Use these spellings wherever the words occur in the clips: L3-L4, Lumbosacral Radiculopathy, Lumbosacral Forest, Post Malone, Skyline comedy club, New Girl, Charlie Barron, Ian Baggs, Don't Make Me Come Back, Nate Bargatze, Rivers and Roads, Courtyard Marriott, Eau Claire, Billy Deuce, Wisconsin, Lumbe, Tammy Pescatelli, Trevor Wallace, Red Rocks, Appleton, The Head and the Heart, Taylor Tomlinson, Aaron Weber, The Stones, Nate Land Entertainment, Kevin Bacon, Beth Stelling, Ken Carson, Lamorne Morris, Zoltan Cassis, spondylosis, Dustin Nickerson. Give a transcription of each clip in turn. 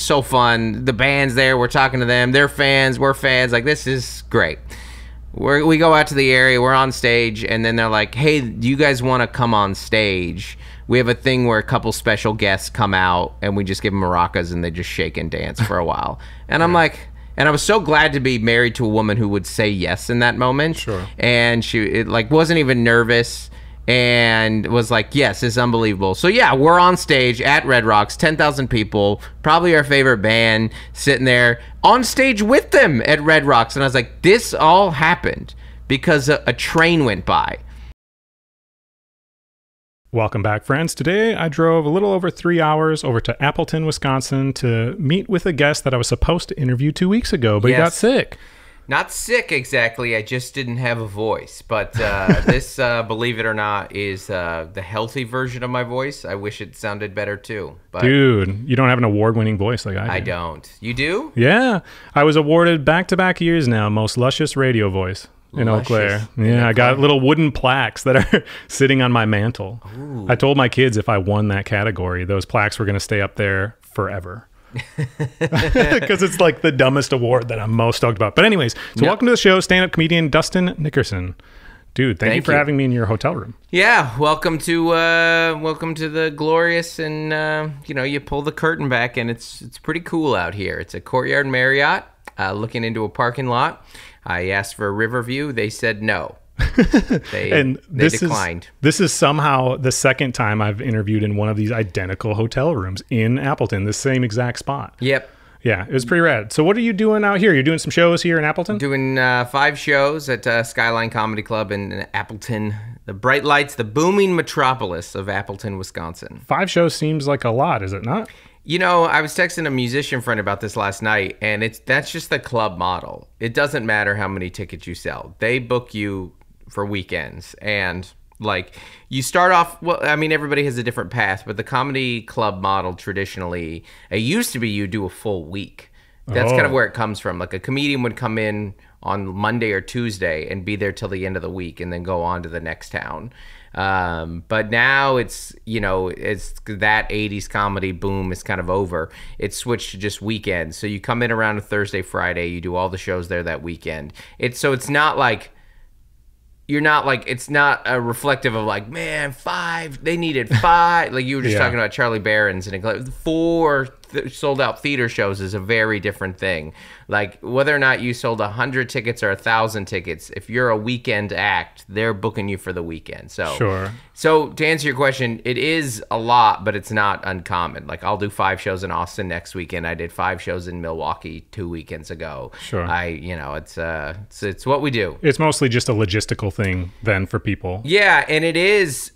so fun. The band's there. We're talking to them. They're fans. We're fans. Like, this is great. We go out to the area. We're on stage. And then they're like, hey, do you guys want to come on stage? We have a thing where a couple special guests come out and we just give them maracas and they just shake and dance for a while. And I'm like, and I was so glad to be married to a woman who would say yes in that moment. Sure. And she like wasn't even nervous and was like, yes, it's unbelievable. So yeah, we're on stage at Red Rocks, 10,000 people, probably our favorite band, sitting there on stage with them at Red Rocks. And I was like, this all happened because a train went by. Welcome back, friends. Today, I drove a little over 3 hours over to Appleton, Wisconsin to meet with a guest that I was supposed to interview 2 weeks ago, but yes. He got sick. Not sick, exactly. I just didn't have a voice. But this, believe it or not, is the healthy version of my voice. I wish it sounded better, too. But dude, you don't have an award-winning voice like I do. I don't. You do? Yeah. I was awarded back-to-back years now, most luscious radio voice. In Eau Claire. Yeah, I got little wooden plaques that are sitting on my mantle. Ooh. I told my kids if I won that category, those plaques were going to stay up there forever. Because it's like the dumbest award that I'm most stoked about. But anyways, so welcome to the show, stand-up comedian Dustin Nickerson. Dude, thank you for having me in your hotel room. Yeah, welcome to the glorious, and you know, you pull the curtain back and it's pretty cool out here. It's a Courtyard Marriott looking into a parking lot. I asked for a river view. They said no. They declined. This is somehow the second time I've interviewed in one of these identical hotel rooms in Appleton, the same exact spot. Yep. Yeah, it was pretty rad. So what are you doing out here? You're doing some shows here in Appleton? Doing 5 shows at Skyline Comedy Club in Appleton. The bright lights, the booming metropolis of Appleton, Wisconsin. 5 shows seems like a lot, is it not? You know, I was texting a musician friend about this last night, and that's just the club model. It doesn't matter how many tickets you sell. They book you for weekends. And, like, you start off, well, I mean, everybody has a different path, but the comedy club model traditionally, it used to be you do a full week. That's kind of where it comes from. Like, a comedian would come in on Monday or Tuesday and be there till the end of the week and then go on to the next town. But now it's, you know, it's that 80s comedy boom is kind of over. It's switched to just weekends. So you come in around a Thursday, Friday, you do all the shows there that weekend. So it's not like, it's not a reflective of like, man, 5, they needed 5. Like you were just talking about Charlie Barron's and 4 sold out theater shows is a very different thing. Like whether or not you sold 100 tickets or 1,000 tickets, if you're a weekend act, they're booking you for the weekend. So, so to answer your question, it is a lot, but it's not uncommon. Like I'll do 5 shows in Austin next weekend. I did 5 shows in Milwaukee 2 weekends ago. Sure. You know, it's what we do. It's mostly just a logistical thing. Then for people. Yeah, and it is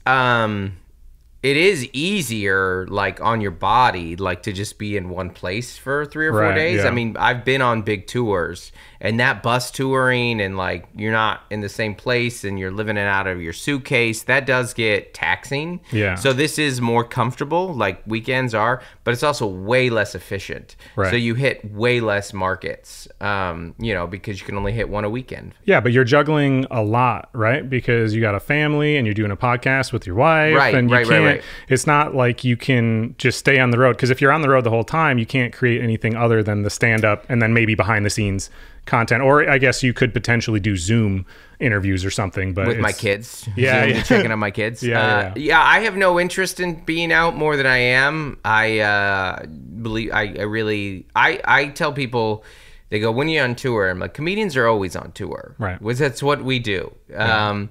easier like on your body like to just be in one place for 3 or 4 days. Yeah. I mean, I've been on big tours and that bus touring and like you're not in the same place and you're living it out of your suitcase, that does get taxing. Yeah. So this is more comfortable like weekends are, but it's also way less efficient. Right. So you hit way less markets, you know, because you can only hit one a weekend. Yeah, but you're juggling a lot, right? Because you got a family and you're doing a podcast with your wife. Right, and you can't. It's not like you can just stay on the road, because if you're on the road the whole time, you can't create anything other than the stand-up and then maybe behind-the-scenes content. Or I guess you could potentially do Zoom interviews or something. But with my kids. Yeah. Zoom, checking on my kids. Yeah, I have no interest in being out more than I am. I tell people, they go, when are you on tour? I'm like, comedians are always on tour. Right. Because that's what we do. Yeah.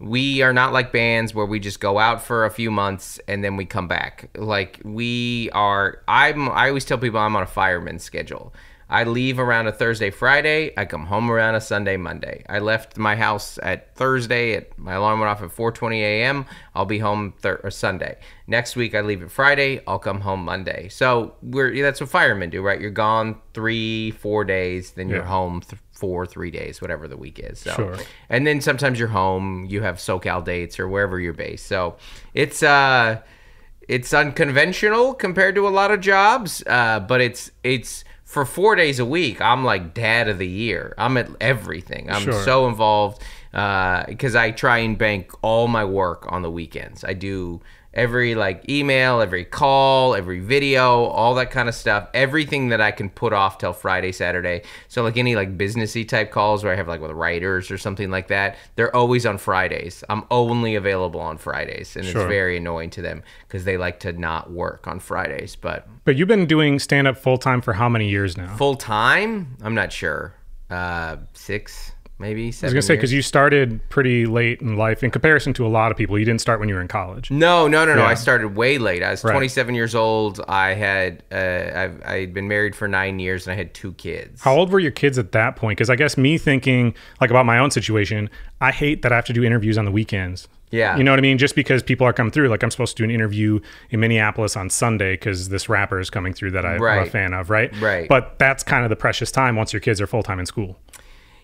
We are not like bands where we just go out for a few months and then we come back. Like we are, I always tell people I'm on a fireman's schedule. I leave around a Thursday, Friday. I come home around a Sunday, Monday. I left my house at Thursday. My alarm went off at 4:20 a.m. I'll be home Sunday. Next week, I leave at Friday. I'll come home Monday. So that's what firemen do, right? You're gone 3-4 days, then you're home 4-3 days, whatever the week is. So, sure. And then sometimes you're home, you have SoCal dates or wherever you're based. So it's unconventional compared to a lot of jobs, but it's for 4 days a week, I'm like dad of the year. I'm at everything. I'm so involved because I try and bank all my work on the weekends. I do every like email, every call, every video, all that kind of stuff, everything that I can put off till Friday, Saturday. So like any like businessy type calls where I have like with writers or something like that, they're always on Fridays. I'm only available on Fridays, and it's very annoying to them because they like to not work on Fridays. But you've been doing stand-up full-time for how many years now? Full-time? I'm not sure. 6 maybe 7 years. I was going to say, because you started pretty late in life in comparison to a lot of people. You didn't start when you were in college. No. I started way late. I was 27 years old. I had I'd been married for 9 years, and I had 2 kids. How old were your kids at that point? Because I guess me thinking like about my own situation, I hate that I have to do interviews on the weekends. Yeah. You know what I mean? Just because people are coming through. Like I'm supposed to do an interview in Minneapolis on Sunday because this rapper is coming through that I'm a fan of, right? But that's kind of the precious time once your kids are full-time in school.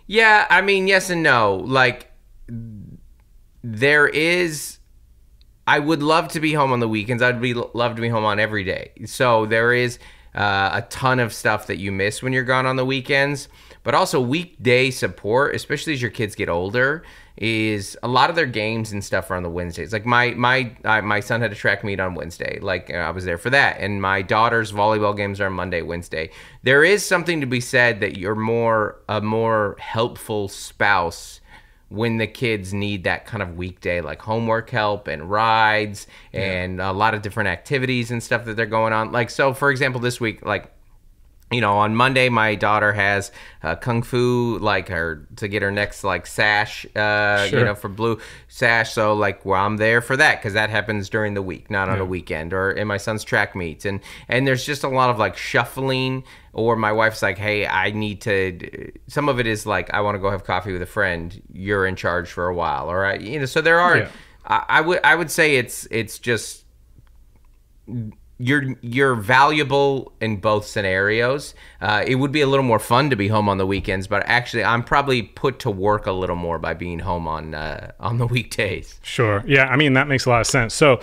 Yeah, I mean, yes and no. Like, there is... I would love to be home on the weekends. I'd love to be home on every day. So there is a ton of stuff that you miss when you're gone on the weekends. But also weekday support, especially as your kids get older, is a lot of their games and stuff are on the Wednesdays. Like my son had a track meet on Wednesday. Like I was there for that. And my daughter's volleyball games are on Monday, Wednesday. There is something to be said that you're a more helpful spouse when the kids need that kind of weekday, like homework help and rides and a lot of different activities and stuff that they're going on. Like, so for example, this week, like, you know, on Monday, my daughter has kung fu, like her to get her next like sash, you know, for blue sash. So like, well, I'm there for that because that happens during the week, not on a weekend, or in my son's track meets. And there's just a lot of like shuffling, or my wife's like, hey, I need to, some of it is like, I want to go have coffee with a friend. You're in charge for a while. All right. You know, so there are, I would say it's just, you're valuable in both scenarios. It would be a little more fun to be home on the weekends, but actually I'm probably put to work a little more by being home on the weekdays. Sure. Yeah, I mean, that makes a lot of sense. So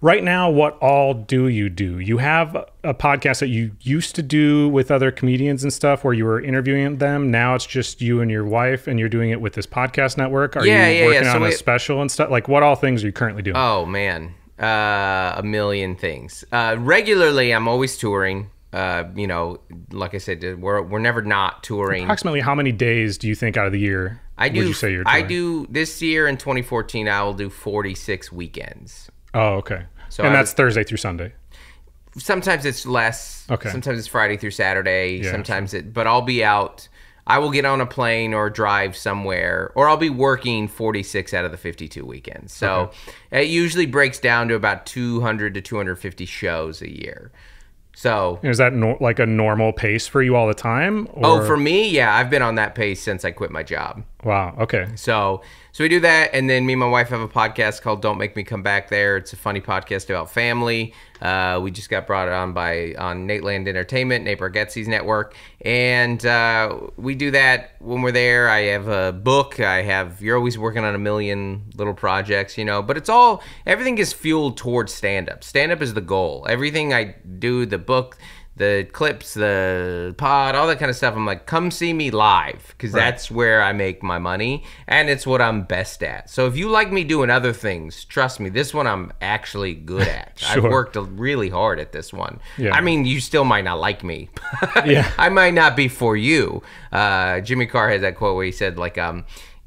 right now, what all do you do? You have a podcast that you used to do with other comedians and stuff where you were interviewing them. Now it's just you and your wife, and you're doing it with this podcast network. Are you working on a special and stuff? Like, what all things are you currently doing? Oh, man. A million things. Regularly, I'm always touring. You know, like I said, we're never not touring. Approximately how many days do you think out of the year would you say you're touring? I do this year in 2014, I will do 46 weekends. Oh, okay. So and that's Thursday through Sunday? Sometimes it's less. Okay. Sometimes it's Friday through Saturday. Yeah. Sometimes it, but I'll be out. I will get on a plane or drive somewhere, or I'll be working 46 out of the 52 weekends. So it usually breaks down to about 200 to 250 shows a year. So is that like a normal pace for you all the time? Or? Oh, for me, yeah. I've been on that pace since I quit my job. Wow. Okay. So we do that, and then me and my wife have a podcast called Don't Make Me Come Back there. It's a funny podcast about family. We just got brought on on Nate Land Entertainment, Nate Bargatze's network. And we do that when we're there. I have a book. You're always working on a million little projects, you know. But it's all, everything is fueled towards stand-up. Stand-up is the goal. Everything I do, the book, the clips, the pod, all that kind of stuff. I'm like, come see me live, because that's where I make my money, and it's what I'm best at. So if you like me doing other things, trust me, this one I'm actually good at. I've worked really hard at this one. Yeah. I mean, you still might not like me. I might not be for you. Jimmy Carr has that quote where he said, like,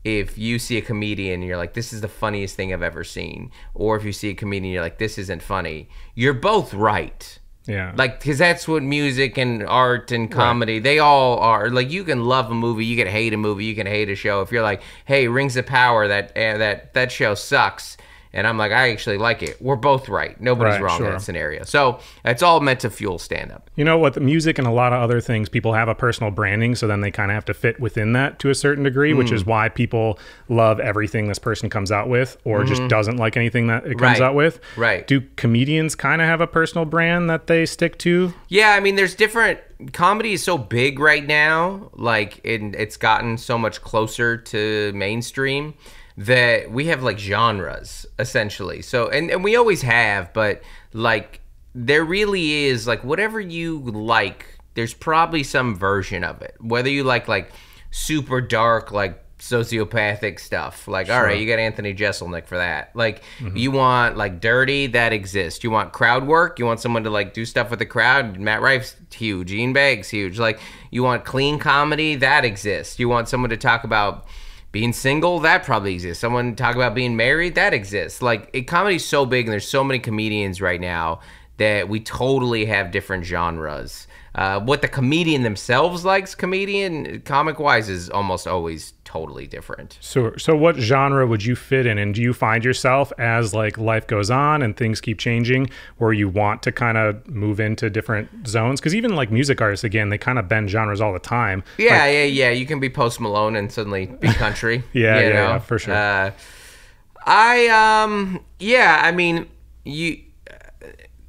if you see a comedian and you're like, this is the funniest thing I've ever seen, or if you see a comedian and you're like, this isn't funny, you're both right. Yeah, like, because that's what music and art and comedy, they all are. Like, you can love a movie, you can hate a movie, you can hate a show. If you're like, hey, Rings of Power, that show sucks, and I'm like, I actually like it, we're both right. Nobody's wrong in that scenario. So it's all meant to fuel stand-up. You know what, the music and a lot of other things, people have a personal branding, so then they kind of have to fit within that to a certain degree, which is why people love everything this person comes out with, or just doesn't like anything that it comes out with. Right. Do comedians kind of have a personal brand that they stick to? Yeah, I mean, there's different... Comedy is so big right now, like, it's gotten so much closer to mainstream, that we have like genres essentially. So and we always have, but like there really is like whatever you like, there's probably some version of it. Whether you like super dark, like sociopathic stuff. Like, sure. All right, you got Anthony Jesselnik for that. Like, you want, like, dirty, that exists. You want crowd work. You want someone to, like, do stuff with the crowd. Matt Rife's huge. Ian Baggs, huge. Like, you want clean comedy. That exists. You want someone to talk about being single. That probably exists. Someone talk about being married. That exists. Like, comedy's so big, and there's so many comedians right now that we totally have different genres. What the comedian themselves likes, comic-wise, is almost always totally different. So what genre would you fit in? And do you find yourself, as like life goes on and things keep changing, where you want to kind of move into different zones? Because even like music artists, again, they kind of bend genres all the time. Yeah, like, yeah. You can be Post Malone and suddenly be country. yeah, for sure.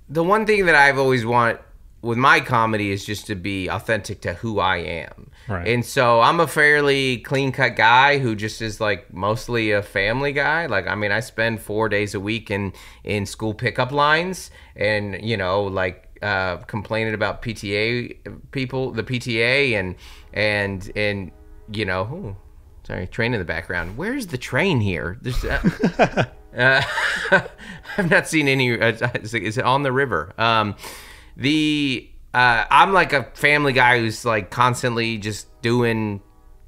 The one thing that I've always wanted with my comedy is just to be authentic to who I am. Right. And so I'm a fairly clean-cut guy who just is like mostly a family guy. Like, I mean, I spend 4 days a week in school pickup lines and, you know, like complaining about the PTA and you know, ooh, sorry, train in the background. Where's the train here? There's I've not seen any, is it on the river? I'm like a family guy who's like constantly just doing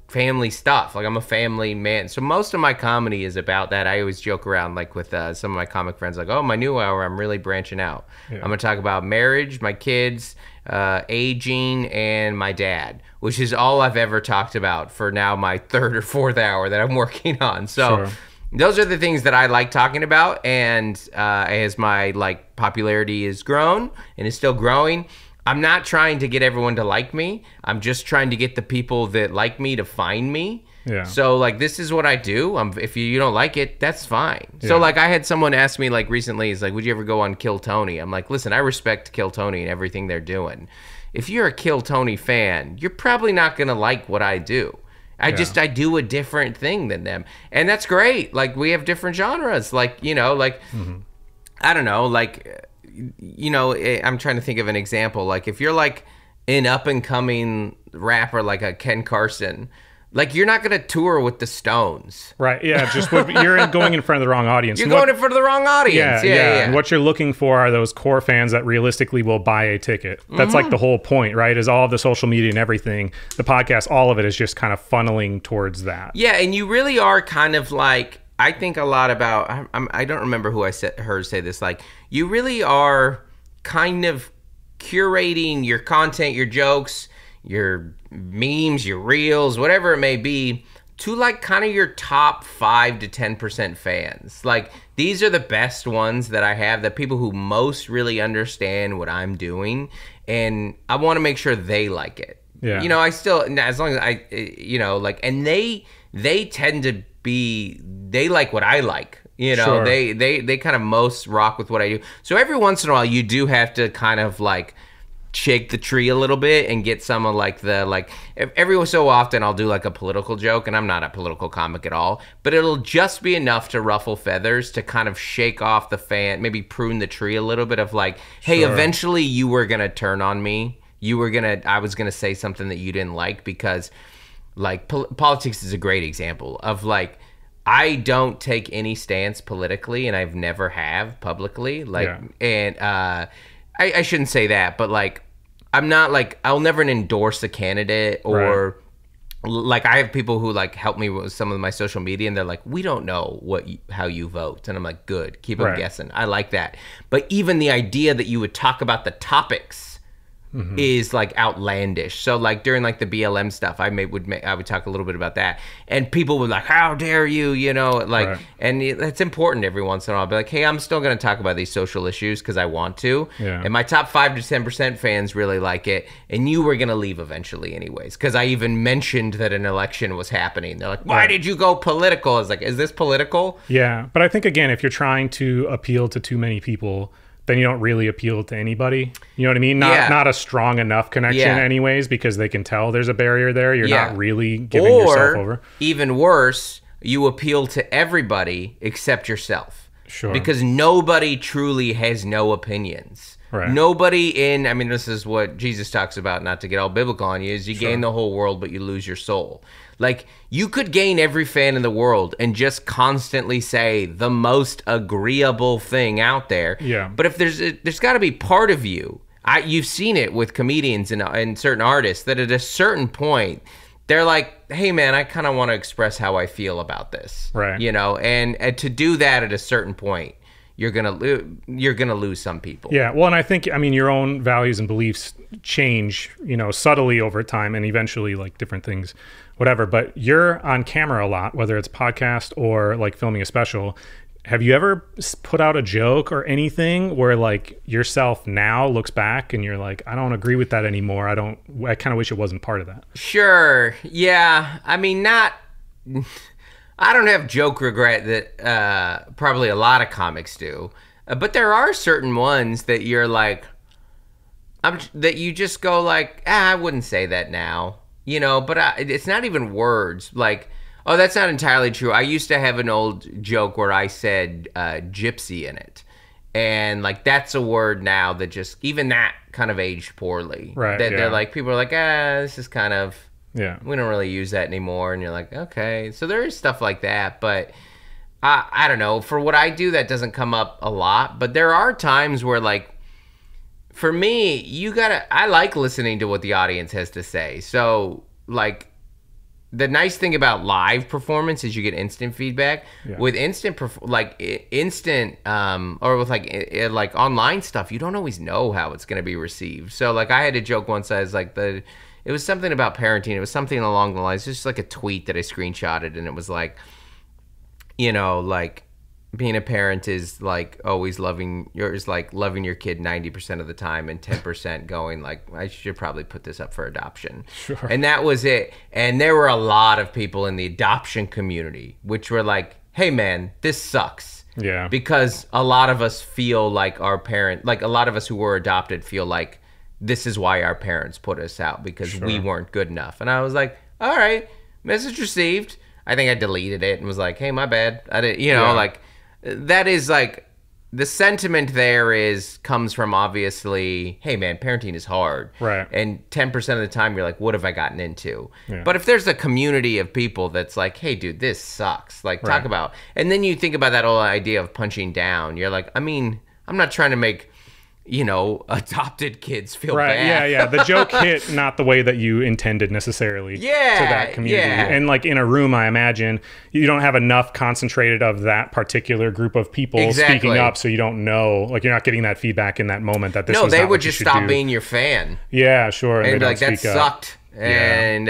family stuff. Like, I'm a family man. So most of my comedy is about that. I always joke around like with some of my comic friends, like, oh, my new hour, I'm really branching out. Yeah. I'm gonna talk about marriage, my kids, aging, and my dad, which is all I've ever talked about for now my third or fourth hour that I'm working on. So. Sure. Those are the things that I like talking about, and as my like popularity has grown and is still growing, I'm not trying to get everyone to like me. I'm just trying to get the people that like me to find me. Yeah. So like, this is what I do. If you don't like it, that's fine. Yeah. So like, I had someone ask me like recently, is like, would you ever go on Kill Tony? I'm like, listen, I respect Kill Tony and everything they're doing. If you're a Kill Tony fan, you're probably not gonna like what I do. I do a different thing than them. And that's great. Like, we have different genres. Like, you know, like, I don't know, like, you know, I'm trying to think of an example. Like, if you're like an up and coming rapper, like a Ken Carson, like, you're not going to tour with the Stones. Right. Yeah. Just you're going in front of the wrong audience. You're going in front of the wrong audience. Yeah. And what you're looking for are those core fans that realistically will buy a ticket. That's like the whole point, right? Is all of the social media and everything, the podcast, all of it is just kind of funneling towards that. Yeah. And you really are kind of like, I think a lot about, I don't remember who I heard say this, like, you really are kind of curating your content, your jokes, your memes, your reels, whatever it may be, to like kind of your top 5 to 10% fans. Like, these are the best ones that I have, the people who most really understand what I'm doing, and I want to make sure they like it. Yeah. You know, I still, as long as I, you know, like, and they tend to be, they like what I like. You know, sure. they kind of most rock with what I do. So every once in a while, you do have to kind of like shake the tree a little bit and get some of like the, like, every so often I'll do like a political joke, and I'm not a political comic at all, but it'll just be enough to ruffle feathers to kind of shake off the fan, maybe prune the tree a little bit of like, hey, sure, eventually you were gonna turn on me, I was gonna say something that you didn't like, because like politics is a great example of like, I don't take any stance politically, and I've never have publicly, like, yeah. And I shouldn't say that, but like, I'm not like, I'll never endorse a candidate, or right. Like, I have people who like help me with some of my social media, and they're like, we don't know how you vote. And I'm like, good, keep them guessing. I like that. But even the idea that you would talk about the topics is like outlandish. So like during like the BLM stuff, I would talk a little bit about that, and people would like, how dare you, you know, like, right. And that's important every once in a while. I'd be like, hey, I'm still going to talk about these social issues because I want to, yeah. And my top 5 to 10% fans really like it, and you were going to leave eventually anyways, because I even mentioned that an election was happening. They're like, why did you go political? I was like, is this political? Yeah, but I think again, if you're trying to appeal to too many people, then you don't really appeal to anybody. You know what I mean? Not a strong enough connection anyways, because they can tell there's a barrier there. You're not really giving yourself over. Or even worse, you appeal to everybody except yourself. Sure. Because nobody truly has no opinions. Right. Nobody in, I mean, this is what Jesus talks about, not to get all biblical on you, is you gain the whole world, but you lose your soul. Like, you could gain every fan in the world and just constantly say the most agreeable thing out there. Yeah. But if there's got to be part of you, you've seen it with comedians and certain artists, that at a certain point, they're like, hey, man, I kind of want to express how I feel about this. Right. You know, and to do that at a certain point, you're gonna lose some people. Yeah, well, and I think, I mean, your own values and beliefs change, you know, subtly over time, and eventually, like, different things, whatever. But you're on camera a lot, whether it's podcast or like filming a special. Have you ever put out a joke or anything where, like, yourself now looks back and you're like, I don't agree with that anymore. I kind of wish it wasn't part of that. Sure. Yeah. I mean, I don't have joke regret that probably a lot of comics do, but there are certain ones that you're like, that you just go like, I wouldn't say that now, you know. But it's not even words. Like, oh, that's not entirely true. I used to have an old joke where I said gypsy in it, and like, that's a word now that just, even that kind of aged poorly. Right. That they're like, people are like, this is kind of. Yeah, we don't really use that anymore, and you're like, okay. So there is stuff like that, but I don't know. For what I do, that doesn't come up a lot, but there are times where, like, for me, I like listening to what the audience has to say. So, like, the nice thing about live performance is you get instant feedback. Yeah. With instant, or with online stuff, you don't always know how it's going to be received. So, like, I had a joke once. I was like, it was something about parenting. It was something along the lines, just like a tweet that I screenshotted, and it was like, you know, like, being a parent is like always loving your kid 90% of the time, and 10% going like, I should probably put this up for adoption. Sure. And that was it. And there were a lot of people in the adoption community which were like, hey, man, this sucks. Yeah. Because a lot of us feel like our parent, like, a lot of us who were adopted feel like, this is why our parents put us out, because we weren't good enough. And I was like, all right, message received. I think I deleted it and was like, hey, my bad. I didn't, you know, like, that is like, the sentiment there comes from, obviously, hey, man, parenting is hard. Right. And 10% of the time you're like, what have I gotten into? Yeah. But if there's a community of people that's like, hey, dude, this sucks. Like, talk about, and then you think about that whole idea of punching down. You're like, I mean, I'm not trying to make, you know, adopted kids feel bad. Yeah. The joke hit not the way that you intended necessarily to that community. Yeah. And, like, in a room, I imagine you don't have enough concentrated of that particular group of people speaking up, so you don't know, like, you're not getting that feedback in that moment that this is not what you should do. No, they would just stop being your fan. Yeah, sure. And be like, that sucked. And,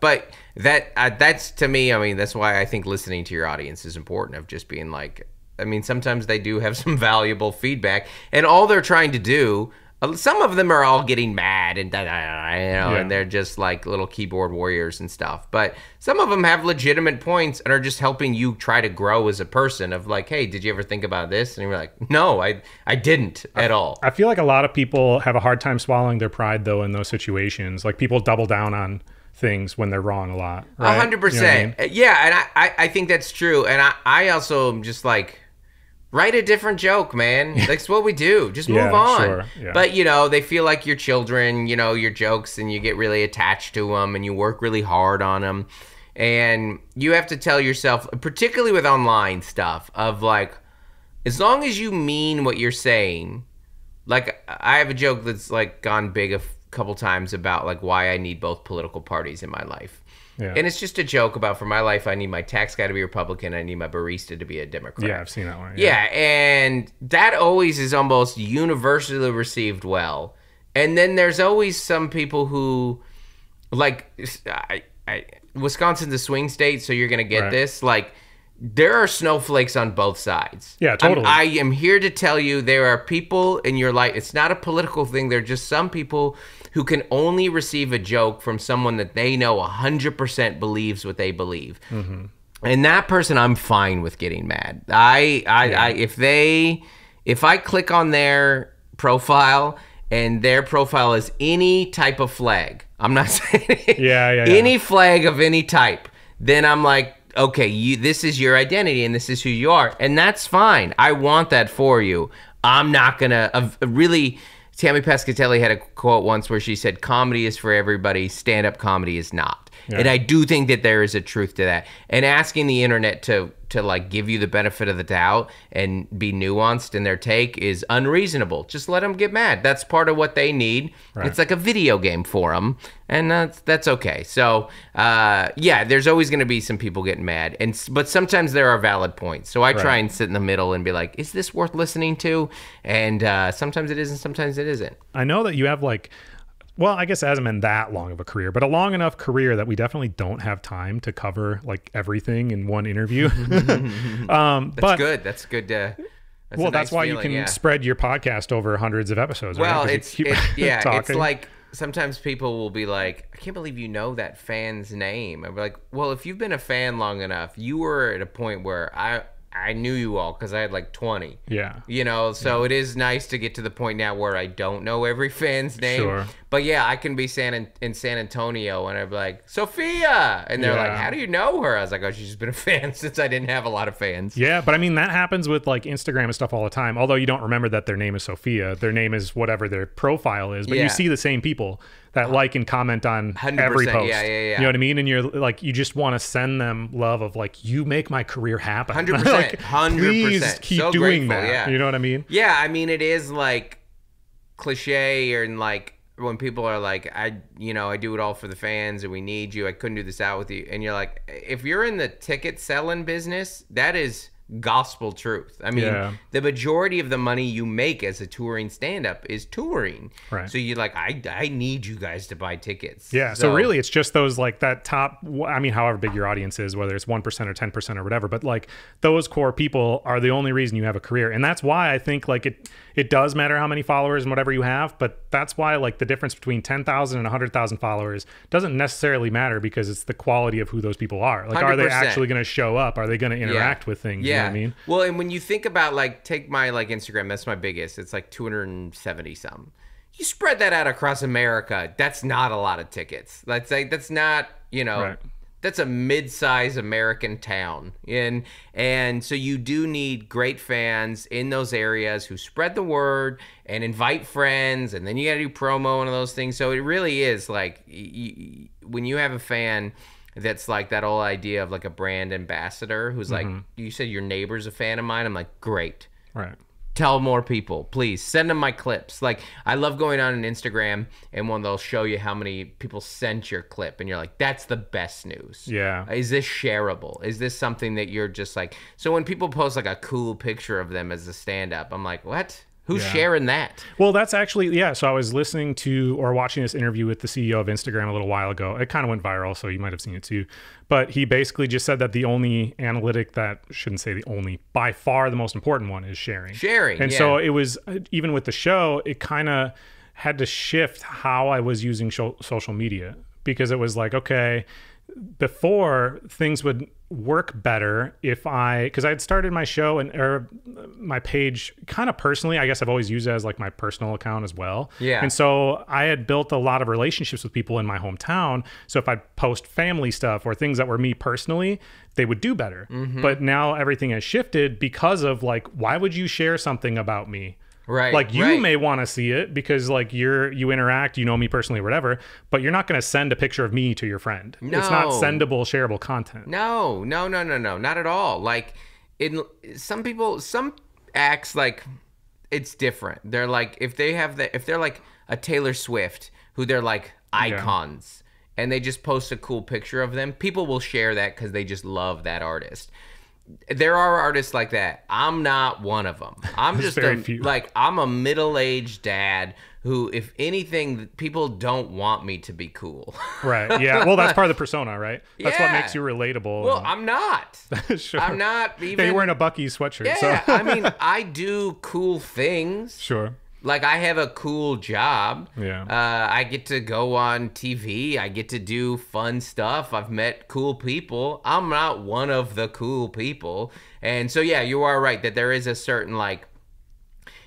but that's, to me, I mean, that's why I think listening to your audience is important, of just being like, I mean, sometimes they do have some valuable feedback, and all they're trying to do, some of them are all getting mad and and they're just like little keyboard warriors and stuff. But some of them have legitimate points and are just helping you try to grow as a person, of like, hey, did you ever think about this? And you're like, no, I didn't at all. I feel like a lot of people have a hard time swallowing their pride, though, in those situations. Like, people double down on things when they're wrong a lot. 100%. Yeah, and I think that's true. And I also am just like, write a different joke, man. That's what we do. Just move on. Sure. Yeah. But, you know, they feel like your children, you know, your jokes, and you get really attached to them, and you work really hard on them. And you have to tell yourself, particularly with online stuff, of like, as long as you mean what you're saying, like, I have a joke that's, like, gone big a couple times about, like, why I need both political parties in my life. Yeah. And it's just a joke about, for my life, I need my tax guy to be Republican, I need my barista to be a Democrat. Yeah, I've seen that one. Yeah, and that always is almost universally received well. And then there's always some people who, like, Wisconsin's a swing state, so you're going to get this. Like, there are snowflakes on both sides. Yeah, totally. I am here to tell you, there are people in your life, it's not a political thing, there are just some people who can only receive a joke from someone that they know 100% believes what they believe. Mm-hmm. And that person, I'm fine with getting mad. If I click on their profile and their profile is any type of flag, I'm not saying any flag of any type, then I'm like, okay, this is your identity and this is who you are, and that's fine. I want that for you. I'm not gonna really. Tammy Pescatelli had a quote once where she said, "Comedy is for everybody. Stand-up comedy is not." Yeah. And I do think that there is a truth to that. And asking the internet to like give you the benefit of the doubt and be nuanced in their take is unreasonable. Just let them get mad. That's part of what they need. Right. It's like a video game for them, and that's okay. So yeah, there's always going to be some people getting mad, but sometimes there are valid points. So I try and sit in the middle and be like, is this worth listening to? And sometimes it is, and sometimes it isn't. I know that you have like. Well, I guess it hasn't been that long of a career, but a long enough career that we definitely don't have time to cover like everything in one interview. That's why you can spread your podcast over hundreds of episodes. Well, right? It's like sometimes people will be like, I can't believe you know that fan's name. I'm like, well, if you've been a fan long enough, you were at a point where I knew you all because I had like 20. Yeah. You know, so it is nice to get to the point now where I don't know every fan's name. Sure. But yeah, I can be in San Antonio and I'd be like, Sophia! And they're like, how do you know her? I was like, oh, she's just been a fan since I didn't have a lot of fans. Yeah, but I mean, that happens with like Instagram and stuff all the time. Although you don't remember that their name is Sophia. Their name is whatever their profile is. But you see the same people that like and comment on 100%, every post. Yeah. You know what I mean? And you're like, you just want to send them love of like, you make my career happen. 100%. Like, 100%. Please keep doing that. Yeah. You know what I mean? Yeah, I mean, it is like cliche and like when people are like, I do it all for the fans and we need you. I couldn't do this out with you. And you're like, if you're in the ticket selling business, that is gospel truth. I mean, the majority of the money you make as a touring stand-up is touring. Right. So you're like, I need you guys to buy tickets. Yeah. So really, it's just those like that top. I mean, however big your audience is, whether it's 1% or 10% or whatever, but like those core people are the only reason you have a career, and that's why I think like it does matter how many followers and whatever you have, but that's why like the difference between 10,000 and 100,000 followers doesn't necessarily matter because it's the quality of who those people are. Like, 100%. Are they actually going to show up? Are they going to interact with things? Yeah. You know I mean? Well, and when you think about like, take my like Instagram, that's my biggest. It's like 270 something. You spread that out across America. That's not a lot of tickets. That's like, that's not, you know, that's a mid-size American town. And so you do need great fans in those areas who spread the word and invite friends. And then you got to do promo and all those things. So it really is like when you have a fan, that's like that whole idea of like a brand ambassador who's like, you said your neighbor's a fan of mine. I'm like, great. Right. Tell more people, please. Send them my clips. Like, I love going on Instagram and when they'll show you how many people sent your clip and you're like, that's the best news. Yeah. Is this shareable? Is this something that you're just like... So when people post like a cool picture of them as a stand-up, I'm like, what? Who's sharing that? Well, that's actually, so I was listening to or watching this interview with the CEO of Instagram a little while ago. It kind of went viral, so you might have seen it too. But he basically just said that the only analytic that, shouldn't say the only, by far the most important one is sharing. Sharing, and so it was, even with the show, it kind of had to shift how I was using social media. Because it was like, okay, before things would work better if because I had started my show or my page kind of personally. I guess I've always used it as like my personal account as well. Yeah. And so I had built a lot of relationships with people in my hometown. So if I'd post family stuff or things that were me personally, they would do better. But now everything has shifted because of like, why would you share something about me? Right. Like you may want to see it because like you interact, you know me personally or whatever, but you're not going to send a picture of me to your friend. No. It's not sendable, shareable content. No, not at all. Like some acts like it's different. They're like, if they're like a Taylor Swift who they're like icons and they just post a cool picture of them, people will share that because they just love that artist. There are artists like that. I'm not one of them. I'm just I'm a middle-aged dad who, if anything, people don't want me to be cool. Right. Yeah. Well, that's part of the persona, right? That's what makes you relatable. Well, I'm not. Sure. I'm not even. Yeah, you're wearing a Buc-ee's sweatshirt. Yeah. So. I mean, I do cool things. Sure. Like, I have a cool job. Yeah. I get to go on TV. I get to do fun stuff. I've met cool people. I'm not one of the cool people. And so, yeah, you are right that there is a certain, like,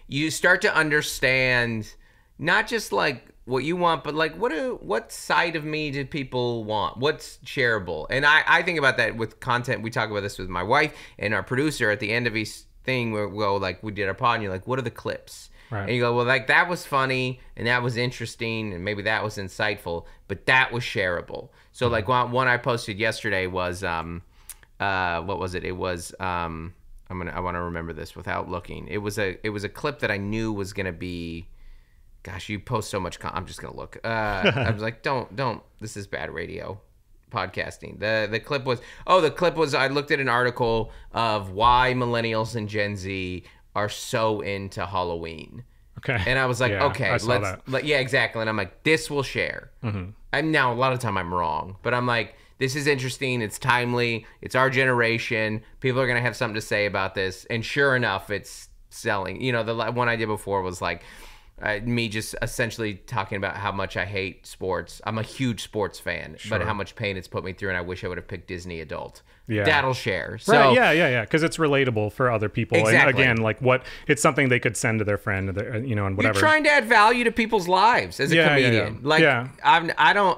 you start to understand not just, like, what you want, but, like, what side of me do people want? What's shareable? And I think about that with content. We talk about this with my wife and our producer at the end of each thing where we go, like, we did our pod, and you're like, what are the clips? Right. And you go, well, like, that was funny, and that was interesting, and maybe that was insightful, but that was shareable. So, like, one I posted yesterday was, what was it? It was, I want to remember this without looking. It was a clip that I knew was going to be, gosh, you post so much. I'm just going to look. I was like, don't, this is bad radio. Podcasting. The clip was I looked at an article of why millennials and Gen Z are so into Halloween. Okay. And I was like, yeah, okay, yeah, exactly. And I'm like, this will share. Mm-hmm. Now a lot of time I'm wrong, but I'm like, this is interesting. It's timely. It's our generation. People are going to have something to say about this. And sure enough, it's selling. You know, the one I did before was like, me just essentially talking about how much I hate sports. I'm a huge sports fan, sure, but how much pain it's put me through, and I wish I would have picked Disney adult. Yeah, that'll share. So right, yeah, because it's relatable for other people. Exactly. And again, like, what, it's something they could send to their friend, you know, and whatever. You're trying to add value to people's lives as a comedian. Yeah. Like, yeah.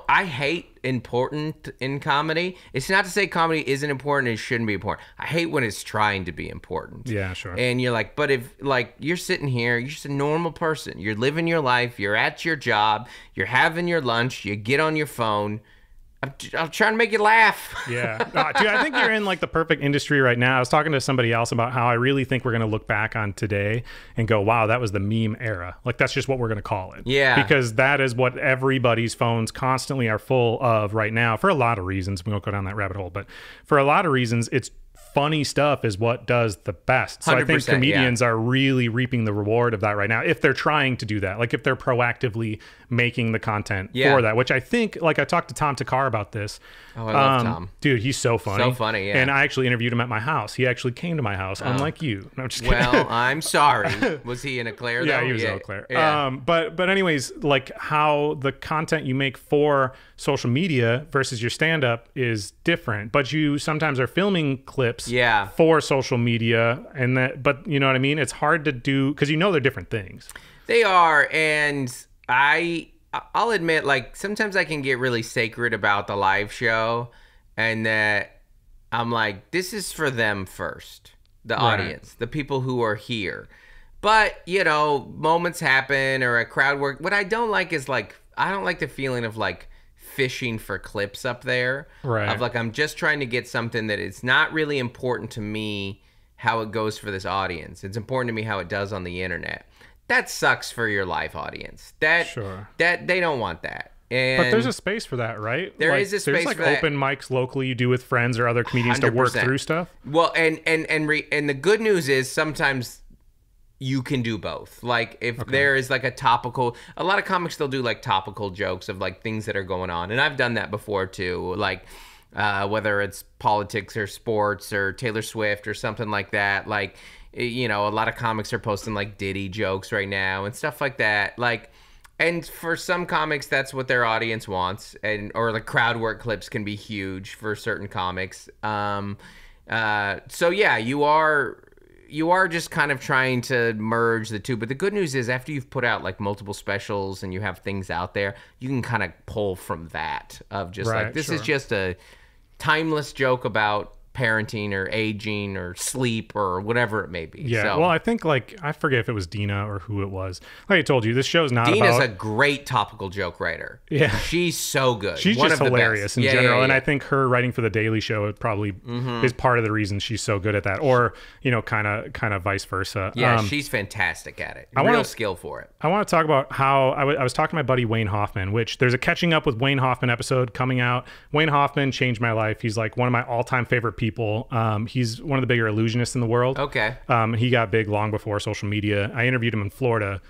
I hate important in comedy. It's not to say comedy isn't important and shouldn't be important. I hate when it's trying to be important. Yeah, sure. And you're like, but if, like, you're sitting here, you're just a normal person. You're living your life. You're at your job. You're having your lunch. You get on your phone. I'm trying to make you laugh. Yeah. Dude, I think you're in, like, the perfect industry right now. I was talking to somebody else about how I really think we're going to look back on today and go, wow, that was the meme era. Like, that's just what we're going to call it. Yeah. Because that is what everybody's phones constantly are full of right now for a lot of reasons. We won't go down that rabbit hole, but for a lot of reasons, it's funny stuff is what does the best. So I think comedians are really reaping the reward of that right now, if they're trying to do that, like if they're proactively making the content for that, which I think, like, I talked to Tom Takar about this. Oh, I love Tom. Dude, he's so funny. So funny, yeah. And I actually interviewed him at my house. He actually came to my house, unlike you. No, I'm just kidding. Well, I'm sorry. Was he in Eau Claire, though? Yeah, he was in Eau Claire. Yeah. But anyways, like, how the content you make for social media versus your stand-up is different, but you sometimes are filming clips for social media, and that, but you know what I mean, it's hard to do, because you know they're different things. They are. And I'll admit, like, sometimes I can get really sacred about the live show, and that I'm like, this is for them first, the audience, the people who are here. But, you know, moments happen, or a crowd work. What I don't like is, like, I don't like the feeling of, like, fishing for clips up there, of like, I'm just trying to get something that it's not really important to me how it goes for this audience. It's important to me how it does on the internet. That sucks for your live audience. That they don't want that. And but there's a space for that, right? There is a space for that. There's like open mics locally you do with friends or other comedians 100%. To work through stuff. Well, and the good news is sometimes you can do both. Like, if there is like a lot of comics, they'll do like topical jokes of like things that are going on. And I've done that before too. Like, whether it's politics or sports or Taylor Swift or something like that. Like, you know, a lot of comics are posting like Diddy jokes right now and stuff like that. Like, and for some comics, that's what their audience wants. And, or the crowd work clips can be huge for certain comics. So yeah, you are just kind of trying to merge the two. But the good news is, after you've put out like multiple specials and you have things out there, you can kind of pull from that of just like, this is just a timeless joke about parenting or aging or sleep or whatever it may be. Yeah. So, well, I think, like, I forget if it was Dina or who it was. Like I told you, this show's not Dina's a great topical joke writer. Yeah. She's so good. She's just hilarious in general. Yeah. And I think her writing for The Daily Show it probably is part of the reason she's so good at that, or, you know, kind of vice versa. Yeah. She's fantastic at it. Real skill for it. I want to talk about how I was talking to my buddy Wayne Hoffman, which there's a catching up with Wayne Hoffman episode coming out. Wayne Hoffman changed my life. He's like one of my all-time favorite people. He's one of the bigger illusionists in the world. He got big long before social media. I interviewed him in Florida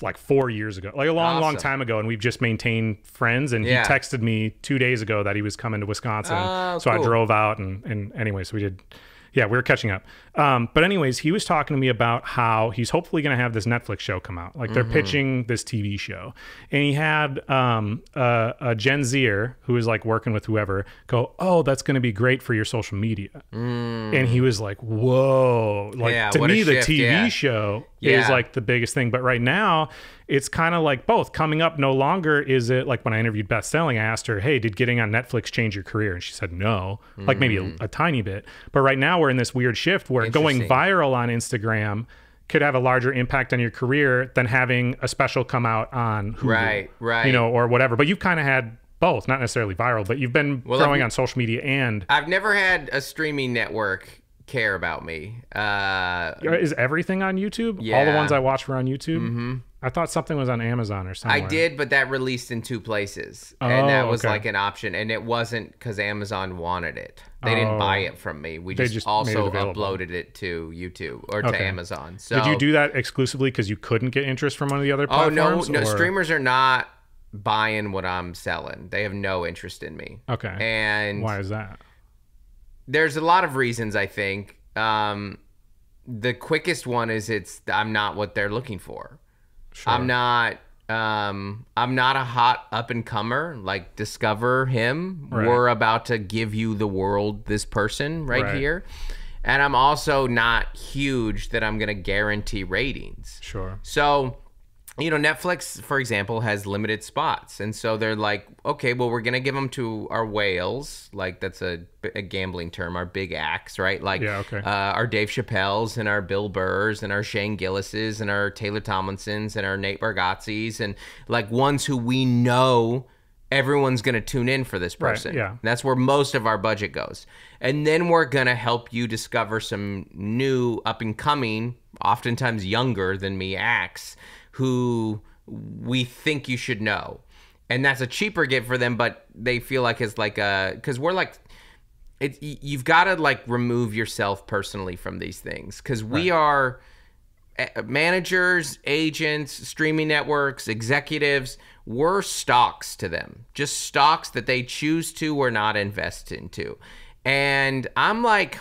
like 4 years ago, like a long time ago, and we've just maintained friends. And he texted me 2 days ago that he was coming to Wisconsin, so I drove out, and anyway, so we did. Yeah, we were catching up. But anyways, he was talking to me about how he's hopefully going to have this Netflix show come out. Like, they're pitching this TV show. And he had a Gen Zer who was like working with whoever go, oh, that's going to be great for your social media. And he was like, whoa. Like, to me, the TV show is like the biggest thing. But right now, it's kind of like both. Coming up no longer is it like when I interviewed Beth Stelling, I asked her, hey, did getting on Netflix change your career? And she said no, like maybe a tiny bit. But right now we're in this weird shift where going viral on Instagram could have a larger impact on your career than having a special come out on Hulu, right, you know, or whatever. But you've kind of had both, not necessarily viral, but you've been growing on social media. And I've never had a streaming network care about me. Is everything on YouTube? Yeah. All the ones I watched were on YouTube? Mm-hmm. I thought something was on Amazon or something. I did, but that released in two places. Oh, and that was like an option. And it wasn't because Amazon wanted it. They didn't buy it from me. We just also uploaded it to YouTube or to Amazon. So did you do that exclusively because you couldn't get interest from one of the other platforms? Oh, no. Streamers are not buying what I'm selling. They have no interest in me. Okay. And why is that? There's a lot of reasons, I think. The quickest one is I'm not what they're looking for. Sure. I'm not a hot up and comer, like discover him. Right. We're about to give you the world, this person right here. And I'm also not huge that I'm going to guarantee ratings. Sure. So, you know, Netflix, for example, has limited spots. And so they're like, okay, well, we're going to give them to our whales. Like that's a gambling term, our big acts, right? Like our Dave Chappelle's and our Bill Burr's and our Shane Gillis's and our Taylor Tomlinson's and our Nate Bargatze's and like ones who we know everyone's going to tune in for this person. Right, yeah. That's where most of our budget goes. And then we're going to help you discover some new up and coming, oftentimes younger than me acts, who we think you should know. And that's a cheaper gift for them, but they feel like it's like a, because we're like, you've got to like remove yourself personally from these things. Because we are managers, agents, streaming networks, executives, we're stocks to them. Just stocks that they choose to or not invest into. And I'm like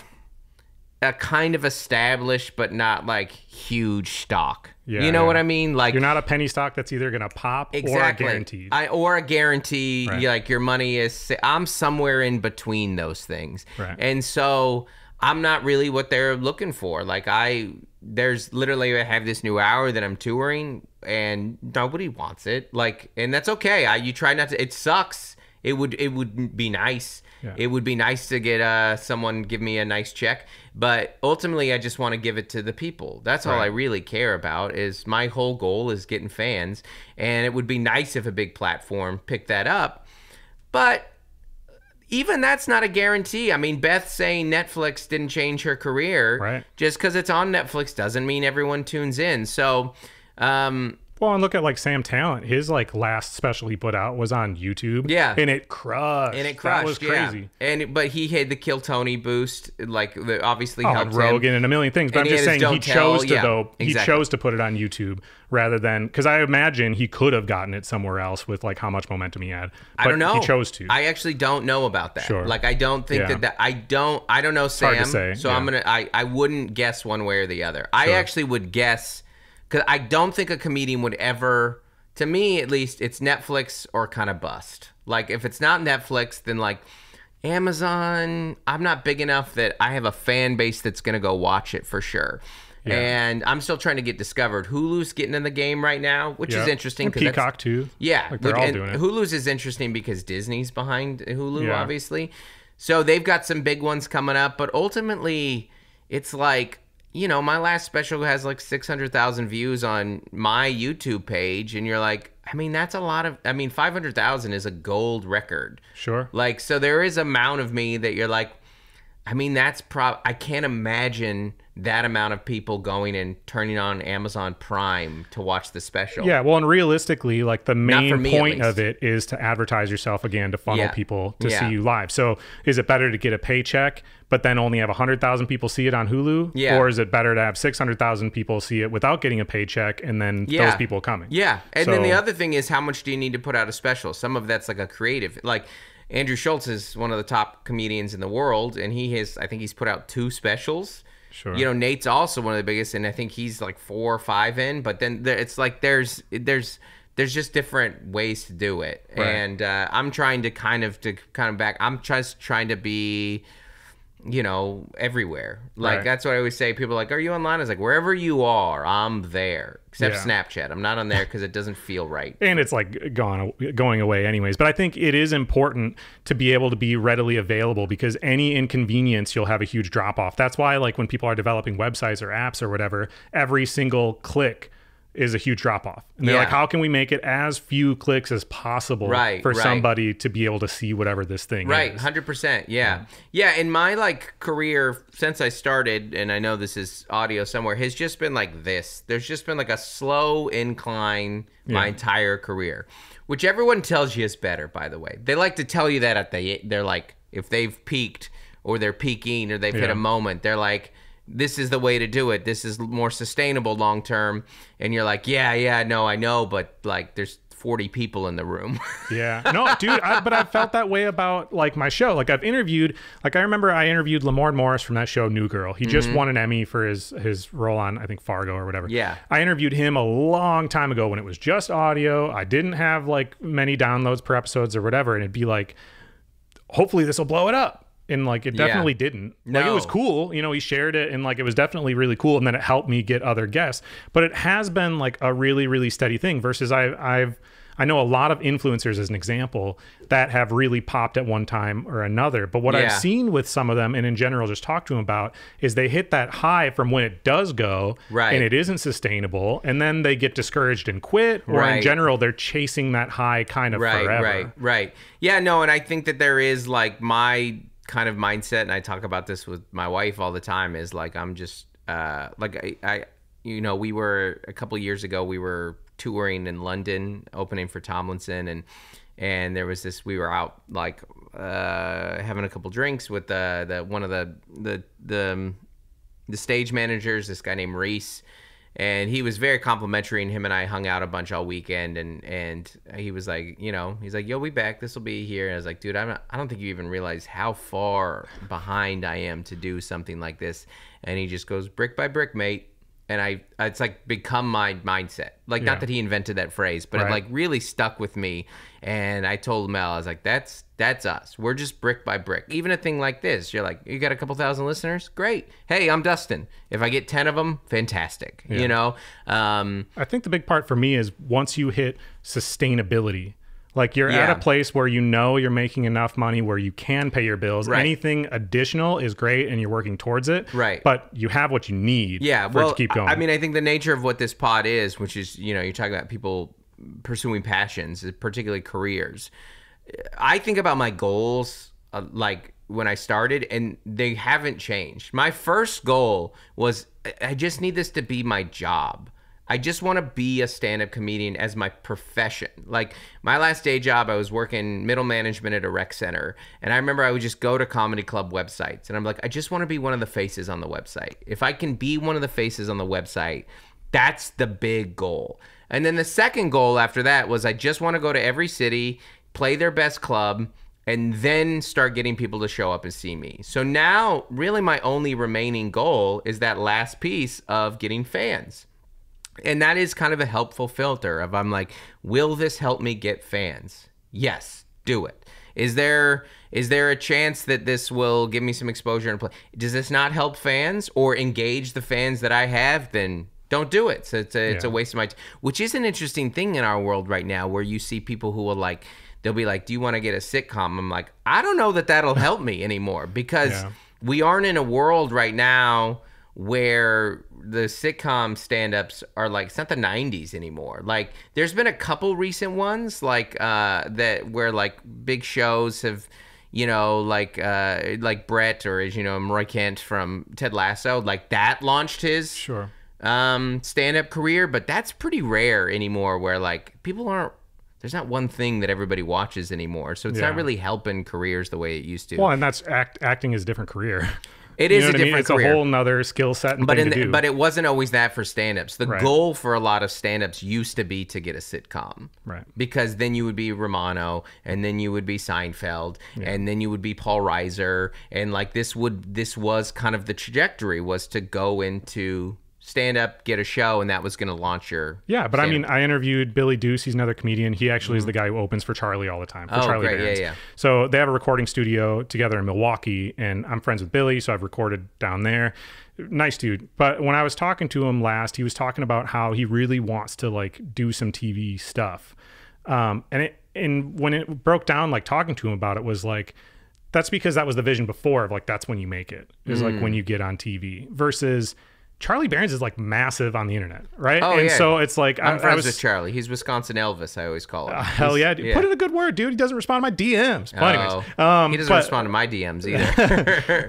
a kind of established, but not like huge stock. Yeah, you know what I mean? Like you're not a penny stock that's either gonna pop or guaranteed. Or a guarantee, like your money is. I'm somewhere in between those things, and so I'm not really what they're looking for. Like there's literally I have this new hour that I'm touring, and nobody wants it. Like, and that's okay. You try not to. It sucks. It would be nice. Yeah. It would be nice to get someone give me a nice check, but ultimately I just want to give it to the people. That's all I really care about. Is my whole goal is getting fans, and it would be nice if a big platform picked that up, but even that's not a guarantee. I mean, Beth saying Netflix didn't change her career, just because it's on Netflix doesn't mean everyone tunes in. So well, and look at like Sam Talent. His like last special he put out was on YouTube. Yeah, and it crushed. That was crazy. Yeah. And but he had the Kill Tony boost, like obviously helped Rogan him. And a million things. But I'm just saying he chose to he chose to put it on YouTube rather than because I imagine he could have gotten it somewhere else with like how much momentum he had. But I don't know. He chose to. I actually don't know about that. Sure. Like I don't think that I don't know Sam. Hard to say. So I'm gonna I wouldn't guess one way or the other. I actually would guess. Because I don't think a comedian would ever, to me at least, it's Netflix or kind of bust. Like if it's not Netflix, then like Amazon, I'm not big enough that I have a fan base that's going to go watch it for sure. Yeah. And I'm still trying to get discovered. Hulu's getting in the game right now, which is interesting. And Peacock too. Yeah. Like they're all doing it. Hulu's is interesting because Disney's behind Hulu, obviously. So they've got some big ones coming up. But ultimately, it's like, you know, my last special has like 600,000 views on my YouTube page. And you're like, I mean, that's a lot of, I mean, 500,000 is a gold record. Sure. Like, so there is amount of me that you're like, I mean, that's I can't imagine that amount of people going and turning on Amazon Prime to watch the special. Yeah, well, and realistically, like the main point of it is to advertise yourself again, to funnel people to see you live. So is it better to get a paycheck, but then only have 100,000 people see it on Hulu? Yeah. Or is it better to have 600,000 people see it without getting a paycheck and then those people coming? Yeah, and then the other thing is how much do you need to put out a special? Some of that's like a creative, like Andrew Schultz is one of the top comedians in the world, and he has, I think he's put out 2 specials. Sure. You know, Nate's also one of the biggest, and I think he's like 4 or 5 in. But then it's like there's just different ways to do it, and I'm trying to kind of back. I'm just trying to be you know, everywhere. Like, right. That's what I always say. People are like, are you online? I was like, wherever you are, I'm there. Except Snapchat. I'm not on there because it doesn't feel right. And it's like going away anyways. But I think it is important to be able to be readily available, because any inconvenience, you'll have a huge drop off. That's why, like, when people are developing websites or apps or whatever, every single click is a huge drop off. And they're like, how can we make it as few clicks as possible for somebody to be able to see whatever this thing is? Right, 100%. Yeah. Yeah, in my like career since I started, and I know this is audio somewhere, has just been like this. There's just been like a slow incline my entire career, which everyone tells you is better, by the way. They like to tell you that at the, they're like, if they've peaked or they're peaking or they've hit a moment, they're like, this is the way to do it. This is more sustainable long term. And you're like, yeah, no, I know, but like there's 40 people in the room. Yeah. No, dude, but I've felt that way about like my show. Like I've interviewed, like I remember I interviewed Lamorne Morris from that show New Girl. He just won an Emmy for his role on, I think, Fargo or whatever. Yeah. I interviewed him a long time ago when it was just audio. I didn't have like many downloads per episodes or whatever. And it'd be like, hopefully this will blow it up. And like, it definitely didn't. Like, it was cool. You know, he shared it and like, it was definitely really cool. And then it helped me get other guests, but it has been like a really, really steady thing versus I know a lot of influencers, as an example, that have really popped at one time or another. But what I've seen with some of them, and in general just talk to them about, is they hit that high from when it does go and it isn't sustainable. And then they get discouraged and quit, or in general, they're chasing that high kind of forever. Right. Yeah, no. And I think that there is like my kind of mindset, and I talk about this with my wife all the time, is like, I'm just like I you know, we were a couple years ago, we were touring in London opening for Tomlinson, and there was this, we were out like having a couple drinks with the one of the stage managers, this guy named Reese, and he was very complimentary, and him and I hung out a bunch all weekend, and he was like, you know, he's like, yo, we back, this will be here. And I was like, dude, I don't think you even realize how far behind I am to do something like this. And he just goes, brick by brick, mate. And it's like become my mindset. Like, not that he invented that phrase, but it like really stuck with me. And I told Mel, I was like, that's us. We're just brick by brick. Even a thing like this, you're like, you got a couple thousand listeners? Great. Hey, I'm Dustin. If I get 10 of them, fantastic. You know? I think the big part for me is once you hit sustainability, like you're at a place where you know you're making enough money where you can pay your bills. Anything additional is great and you're working towards it. But you have what you need for it to keep going. I mean, I think the nature of what this pod is, which is, you know, you're talking about people pursuing passions, particularly careers. I think about my goals like when I started, and they haven't changed. My first goal was, I just need this to be my job. I just want to be a stand-up comedian as my profession. Like my last day job, I was working middle management at a rec center. And I remember I would just go to comedy club websites and I'm like, I just want to be one of the faces on the website. If I can be one of the faces on the website, that's the big goal. And then the second goal after that was, I just want to go to every city, play their best club, and then start getting people to show up and see me. So now really my only remaining goal is that last piece of getting fans. And that is kind of a helpful filter of, I'm like, will this help me get fans? Yes, do it. Is there a chance that this will give me some exposure and play? Does this not help fans or engage the fans that I have? Then don't do it. So it's a waste of my time, which is an interesting thing in our world right now, where you see people who will like, they'll be like, do you want to get a sitcom? I'm like, I don't know that that'll help me anymore, because we aren't in a world right now where the sitcom stand-ups are like, it's not the 90s anymore. Like there's been a couple recent ones like that where like big shows have, you know, like Brett, or as you know, Roy Kent from Ted Lasso, like that launched his stand-up career. But that's pretty rare anymore, where like people aren't, there's not one thing that everybody watches anymore. So it's not really helping careers the way it used to. Well, and that's acting is a different career. It is a different career. It's a whole nother skill set and thing to do. But it wasn't always that for stand-ups. The goal for a lot of stand-ups used to be to get a sitcom. Right. Because then you would be Romano, and then you would be Seinfeld, and then you would be Paul Reiser. And like this was kind of the trajectory, was to go into stand up, get a show, and that was going to launch your... Yeah, but I mean, I interviewed Billy Deuce. He's another comedian. He actually is the guy who opens for Charlie all the time. For Charlie Barron. Yeah, yeah. So they have a recording studio together in Milwaukee, and I'm friends with Billy, so I've recorded down there. Nice dude. But when I was talking to him last, he was talking about how he really wants to like do some TV stuff. And when it broke down, like talking to him about it was like, that's because that was the vision before of like, that's when you make it, is like when you get on TV versus... Charlie Barron's is like massive on the internet, right? Oh, and so it's like... I'm friends with Charlie. He's Wisconsin Elvis, I always call him. Hell yeah, dude. Yeah. Put in a good word, dude. He doesn't respond to my DMs. But anyways, he doesn't respond to my DMs either.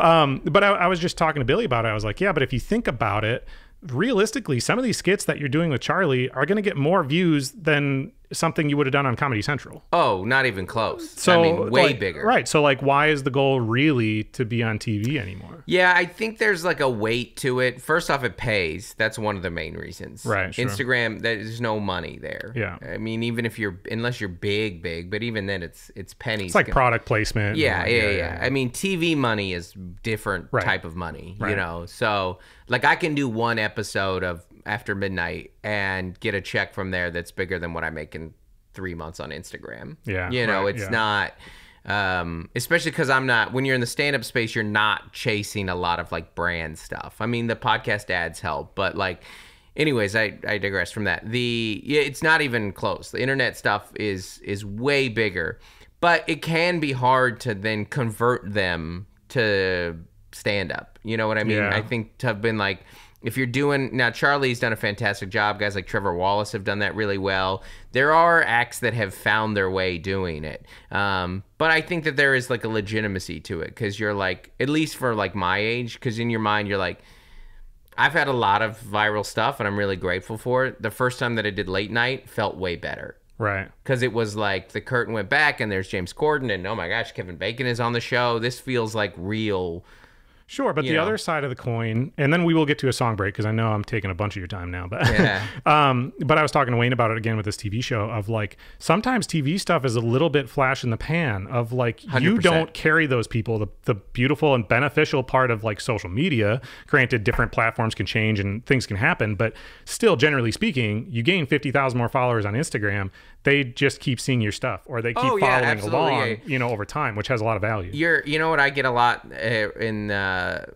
But I was just talking to Billy about it. I was like, yeah, but if you think about it, realistically, some of these skits that you're doing with Charlie are going to get more views than something you would have done on Comedy Central. Oh, not even close. So I mean, way bigger. Right. So like, why is the goal really to be on TV anymore? Yeah, I think there's like a weight to it. First off, it pays. That's one of the main reasons. Right. Sure. Instagram, there's no money there. Yeah. I mean, even if you're, unless you're big, big, but even then it's pennies. It's like product placement. Yeah, yeah, yeah, yeah. I mean, TV money is different type of money, you know? So like I can do one episode of After Midnight and get a check from there that's bigger than what I make in 3 months on Instagram. Yeah, you know, it's not, especially because I'm not, when you're in the stand-up space, you're not chasing a lot of like brand stuff. I mean, the podcast ads help, but like, anyways, I digress from that. It's not even close. The internet stuff is way bigger, but it can be hard to then convert them to stand-up. You know what I mean? Yeah. I think to have been like, if you're doing, now Charlie's done a fantastic job. Guys like Trevor Wallace have done that really well. There are acts that have found their way doing it. But I think that there is like a legitimacy to it because you're like, at least for like my age, because in your mind you're like, I've had a lot of viral stuff and I'm really grateful for it. The first time that I did late night felt way better. Right. Because it was like the curtain went back and there's James Corden and oh my gosh, Kevin Bacon is on the show. This feels like real. Sure, but the other side of the coin, and then we will get to a song break because I know I'm taking a bunch of your time now. But but I was talking to Wayne about it again with this TV show of like sometimes TV stuff is a little bit flash in the pan of like 100%. You don't carry those people. The beautiful and beneficial part of like social media, granted different platforms can change and things can happen, but still generally speaking, you gain 50,000 more followers on Instagram. They just keep seeing your stuff or they keep following along, you know, over time, which has a lot of value. You know what I get a lot in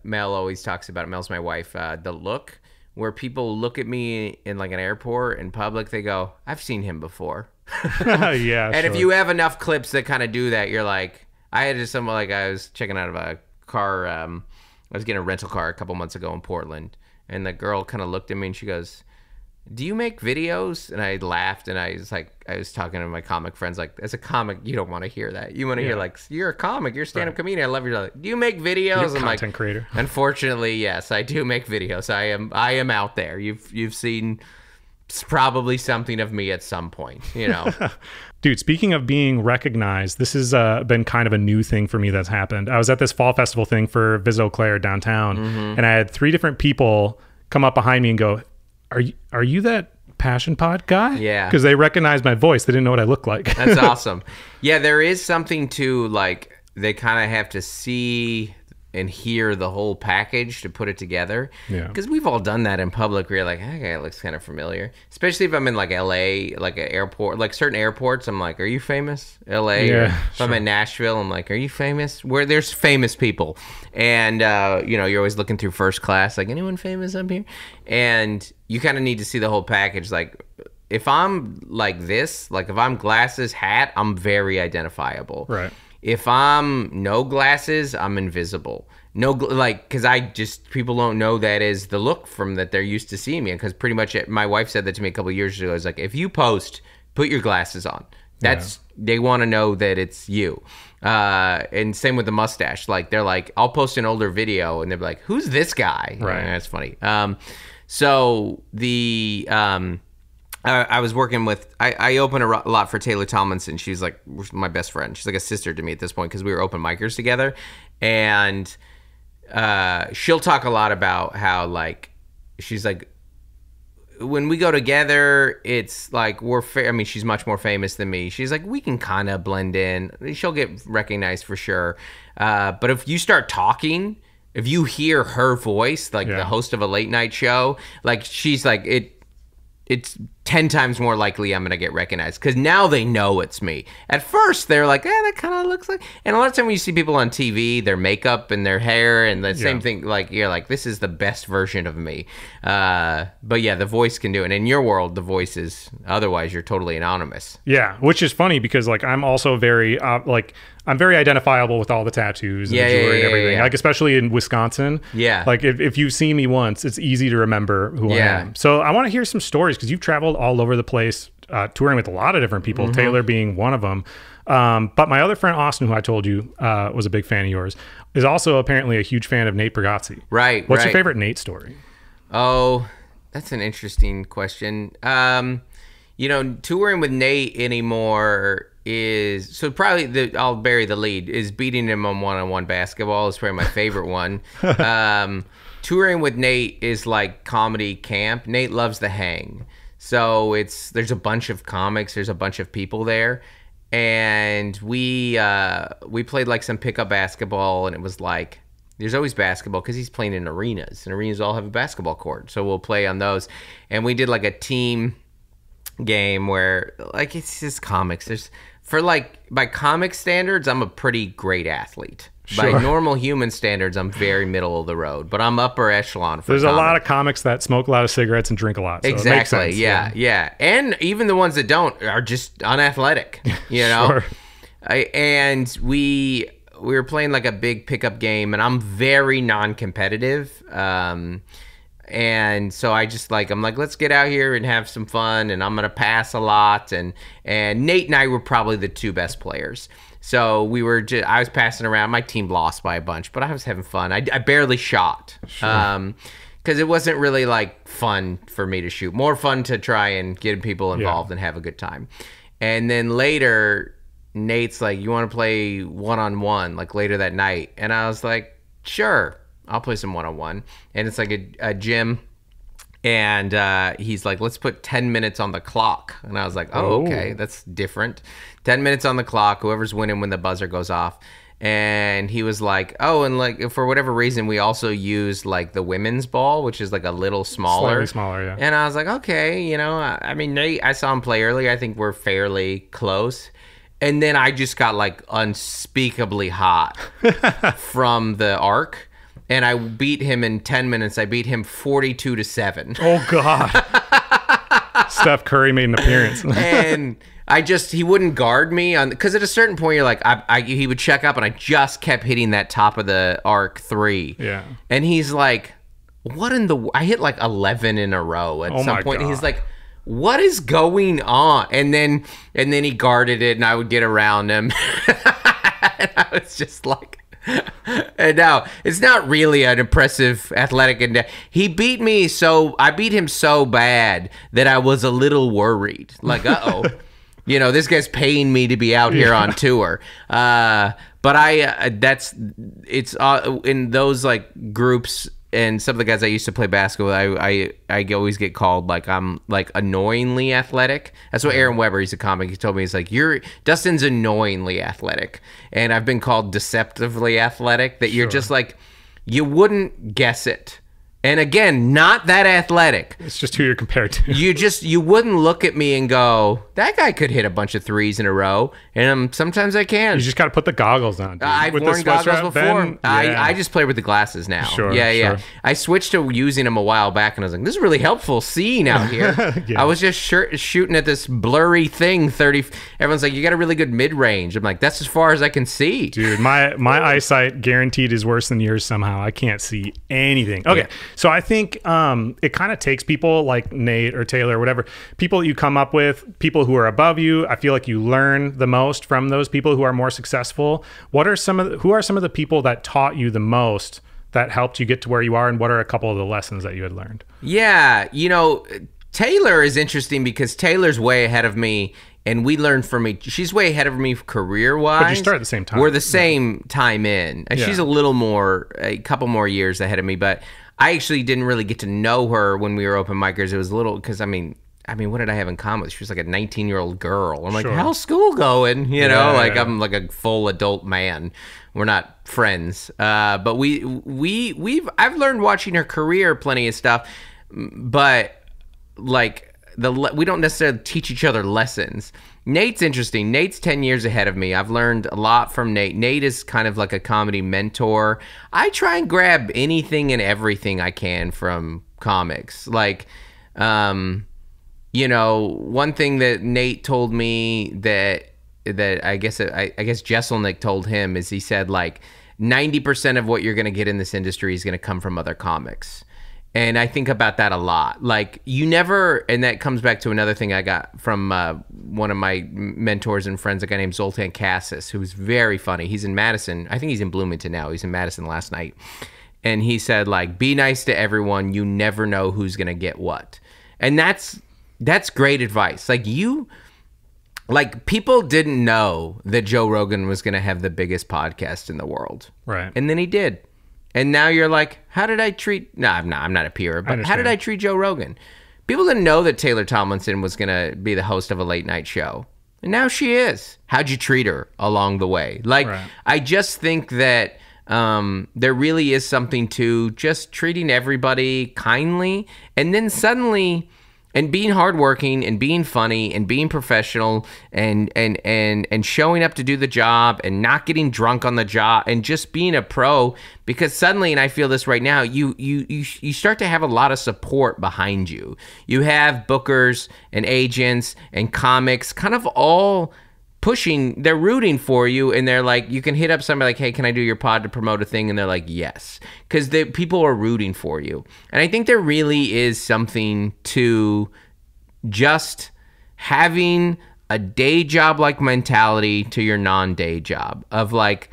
Mel always talks about it. Mel's my wife. The look where people look at me in like an airport in public, they go, I've seen him before. Yeah. And if you have enough clips that kind of do that, you're like, I had just someone like I was checking out of a car. I was getting a rental car a couple months ago in Portland and the girl kind of looked at me and she goes, do you make videos? And I laughed and I was like, I was talking to my comic friends, like, as a comic, you don't want to hear that. You want to hear like, you're a comic, you're a stand-up comedian. I love your, like, do you make videos? You're a content creator. Unfortunately, yes, I do make videos. I am out there. You've seen probably something of me at some point, you know. Dude, speaking of being recognized, this has been kind of a new thing for me that's happened. I was at this fall festival thing for Visit Eau Claire downtown, and I had three different people come up behind me and go, Are you that Passion Pod guy? Yeah. Because they recognized my voice. They didn't know what I looked like. That's awesome. Yeah, there is something to, like, they kind of have to see and hear the whole package to put it together. Yeah. Because we've all done that in public where you're like, okay, it looks kind of familiar. Especially if I'm in, like, L.A., like, an airport. Like, certain airports, I'm like, are you famous? L.A. Yeah, if I'm in Nashville, I'm like, are you famous? Where there's famous people. And, you know, you're always looking through first class, like, anyone famous up here? And you kind of need to see the whole package. Like, if I'm like this, like if I'm glasses, hat, I'm very identifiable. Right. If I'm no glasses, I'm invisible. No, like, because I just, people don't know that is the look from that they're used to seeing me. Because pretty much it, my wife said that to me a couple of years ago. I was like, if you post, put your glasses on. That's, they want to know that it's you. And same with the mustache. Like, they're like, I'll post an older video and they're like, who's this guy? Right. And that's funny. So the I was working with, I open a lot for Taylor Tomlinson. She's like my best friend. She's like a sister to me at this point because we were open micers together. And she'll talk a lot about how, like, she's like, when we go together, it's like we're I mean, she's much more famous than me. She's like, we can kind of blend in. She'll get recognized for sure. But if you start talking, if you hear her voice, like the host of a late night show, like she's like, it's 10 times more likely I'm going to get recognized because now they know it's me. At first, they're like, eh, that kind of looks like... And a lot of time when you see people on TV, their makeup and their hair and the same thing, like you're like, this is the best version of me. But yeah, the voice can do it. And in your world, the voice is... Otherwise, you're totally anonymous. Yeah, which is funny because like I'm also very... I'm very identifiable with all the tattoos and the jewelry and everything. Like especially in Wisconsin. Yeah. Like if you've seen me once, it's easy to remember who I am. So I want to hear some stories because you've traveled all over the place, touring with a lot of different people, Taylor being one of them. But my other friend Austin, who I told you was a big fan of yours, is also apparently a huge fan of Nate Bargatze. Right. What's your favorite Nate story? Oh, that's an interesting question. You know, touring with Nate anymore is, so probably I'll bury the lead, is beating him on one-on-one basketball is probably my favorite one. Touring with Nate is like comedy camp. Nate loves the hang. So it's, there's a bunch of comics, there's a bunch of people there. And we played like some pickup basketball, and it was like, there's always basketball because he's playing in arenas, and arenas all have a basketball court. So we'll play on those. And we did like a team game where like it's just comics. There's, for like, by comic standards, I'm a pretty great athlete. Sure. By normal human standards, I'm very middle of the road, but I'm upper echelon. For There's a lot of comics that smoke a lot of cigarettes and drink a lot. So it makes sense. Yeah. And even the ones that don't are just unathletic, you know? And we were playing like a big pickup game, and I'm very non-competitive. And so I just like, I'm like, let's get out here and have some fun, and I'm going to pass a lot. And Nate and I were probably the two best players. So we were just, I was passing around. My team lost by a bunch, but I was having fun. I barely shot. Because it wasn't really like fun for me to shoot. More fun to try and get people involved and have a good time. And then later, Nate's like, you want to play one-on-one, like later that night? And I was like, sure, I'll play some one-on-one. And it's like a gym. And he's like, let's put 10 minutes on the clock. And I was like, oh, okay, that's different. 10 minutes on the clock, whoever's winning when the buzzer goes off. And he was like, oh, and like for whatever reason, we also used like the women's ball, which is like a little smaller. Slightly smaller, yeah. And I was like, okay, you know, I mean, Nate, I saw him play earlier. I think we're fairly close. And then I just got like unspeakably hot from the arc. And I beat him in 10 minutes. I beat him 42-7. Oh, God. Steph Curry made an appearance. And I just, he wouldn't guard me on, because at a certain point, you're like, he would check up, and I just kept hitting that top of the arc three. Yeah. And he's like, what in the, I hit like 11 in a row at some point. And he's like, what is going on? And then he guarded it, and I would get around him. And I was just like, and now it's not really an impressive athletic. And he beat me, so I beat him so bad that I was a little worried, like, uh-oh, you know, this guy's paying me to be out here on tour. But in those like groups and some of the guys I used to play basketball with, I always get called like I'm like annoyingly athletic. That's what Aaron Weber, he's a comic, he told me, he's like, Dustin's annoyingly athletic. And I've been called deceptively athletic, that you're just like, you wouldn't guess it. And again, not that athletic. It's just who you're compared to. You wouldn't look at me and go, that guy could hit a bunch of threes in a row. And sometimes I can. You just got to put the goggles on. Dude. I've worn goggles before. Then, I just play with the glasses now. Sure. I switched to using them a while back, and I was like, this is really helpful seeing out here. I was just shooting at this blurry thing. Everyone's like, you got a really good mid-range. I'm like, that's as far as I can see. Dude, my eyesight guaranteed is worse than yours somehow. I can't see anything. Okay. Yeah. So I think it kind of takes people like Nate or Taylor or whatever, people you come up with, people who are above you. I feel like you learn the most from those people who are more successful. Who are some of the people that taught you the most that helped you get to where you are, and what are a couple of the lessons that you had learned? Yeah, you know, Taylor is interesting because Taylor's way ahead of me, and we learned from each. She's way ahead of me career-wise. But you start at the same time. We're the same time in. And she's a couple more years ahead of me, but I actually didn't really get to know her when we were open micers. It was a little, because I mean, I mean, what did I have in common? She was like a 19-year-old girl. I'm like, how's school going? You know, like I'm like a full adult man. We're not friends, but I've learned watching her career plenty of stuff, but like we don't necessarily teach each other lessons. Nate's interesting. Nate's 10 years ahead of me. I've learned a lot from Nate. Nate is kind of like a comedy mentor. I try and grab anything and everything I can from comics. Like, you know, one thing that Nate told me that I guess Jesselnik told him is he said, like, 90% of what you're going to get in this industry is going to come from other comics. And I think about that a lot. Like, you never, and that comes back to another thing I got from one of my mentors and friends, a guy named Zoltan Cassis, who's very funny. He's in Madison. I think he's in Bloomington now. He's in Madison last night. And he said, like, be nice to everyone. You never know who's going to get what. And that's great advice. Like, people didn't know that Joe Rogan was going to have the biggest podcast in the world. Right. And then he did. And now you're like, how did I treat... No, I'm not a peer, but how did I treat Joe Rogan? People didn't know that Taylor Tomlinson was going to be the host of a late-night show. And now she is. How'd you treat her along the way? Like, right. I just think that there really is something to just treating everybody kindly. And then suddenly... And being hardworking and being funny and being professional and showing up to do the job and not getting drunk on the job and just being a pro, because suddenly, and I feel this right now, you start to have a lot of support behind you. You have bookers and agents and comics kind of all pushing, they're rooting for you, and they're like, you can hit up somebody like, hey, can I do your pod to promote a thing? And they're like, yes, because the people are rooting for you. And I think there really is something to just having a day job like mentality to your non-day job of like,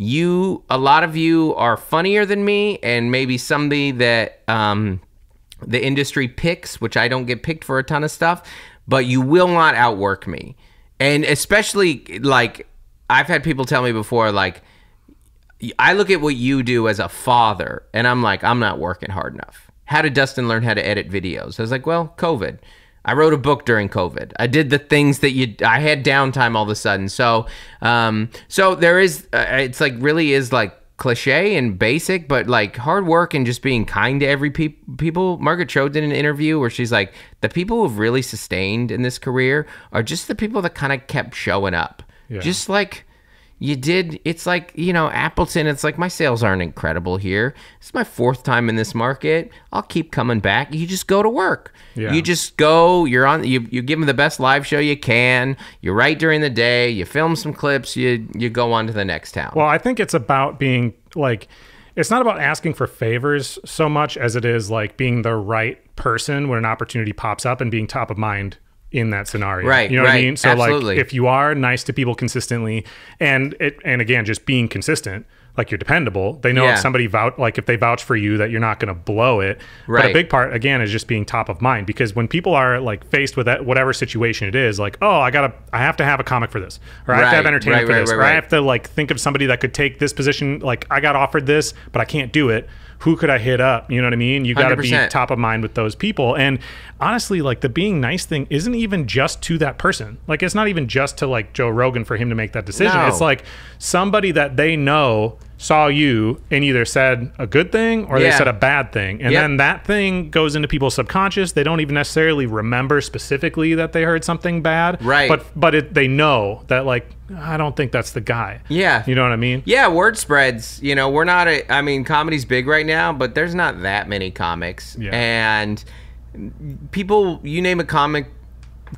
a lot of you are funnier than me, and maybe somebody that the industry picks, which I don't get picked for a ton of stuff, but you will not outwork me. And especially, like, I've had people tell me before, like, I look at what you do as a father, and I'm like, I'm not working hard enough. How did Dustin learn how to edit videos? I was like, well, COVID. I wrote a book during COVID. I did the things that I had downtime all of a sudden. So, there is, it's like, really is like cliche and basic, but like hard work and just being kind to every people. Margaret Cho did an interview where she's like, the people who've really sustained in this career are just the people that kind of kept showing up. Yeah. Just like you did. It's like, you know, Appleton, it's like, my sales aren't incredible here. It's my fourth time in this market. I'll keep coming back. You just go to work. Yeah. You just go, you give them the best live show you can. You write during the day, you film some clips, you go on to the next town. Well, I think it's about being like, it's not about asking for favors so much as it is like being the right person when an opportunity pops up and being top of mind in that scenario. Right. You know what I mean? So absolutely. Like if you are nice to people consistently and again, just being consistent, like you're dependable. They know if somebody if they vouch for you that you're not going to blow it. Right. But a big part again is just being top of mind, because when people are like faced with that, whatever situation it is, like, oh, I have to have a comic for this, or I have to have entertainment for this, or I have to like think of somebody that could take this position. Like I got offered this, but I can't do it. Who could I hit up? You know what I mean? You got to be top of mind with those people. And honestly, like the being nice thing isn't even just to that person. Like it's not even just to like Joe Rogan for him to make that decision. No. It's like somebody that they know saw you and either said a good thing or they said a bad thing. And then that thing goes into people's subconscious. They don't even necessarily remember specifically that they heard something bad. Right. But they know that like, I don't think that's the guy. Yeah. You know what I mean? Yeah, word spreads. You know, we're not, I mean, comedy's big right now, but there's not that many comics. Yeah. And people, you name a comic,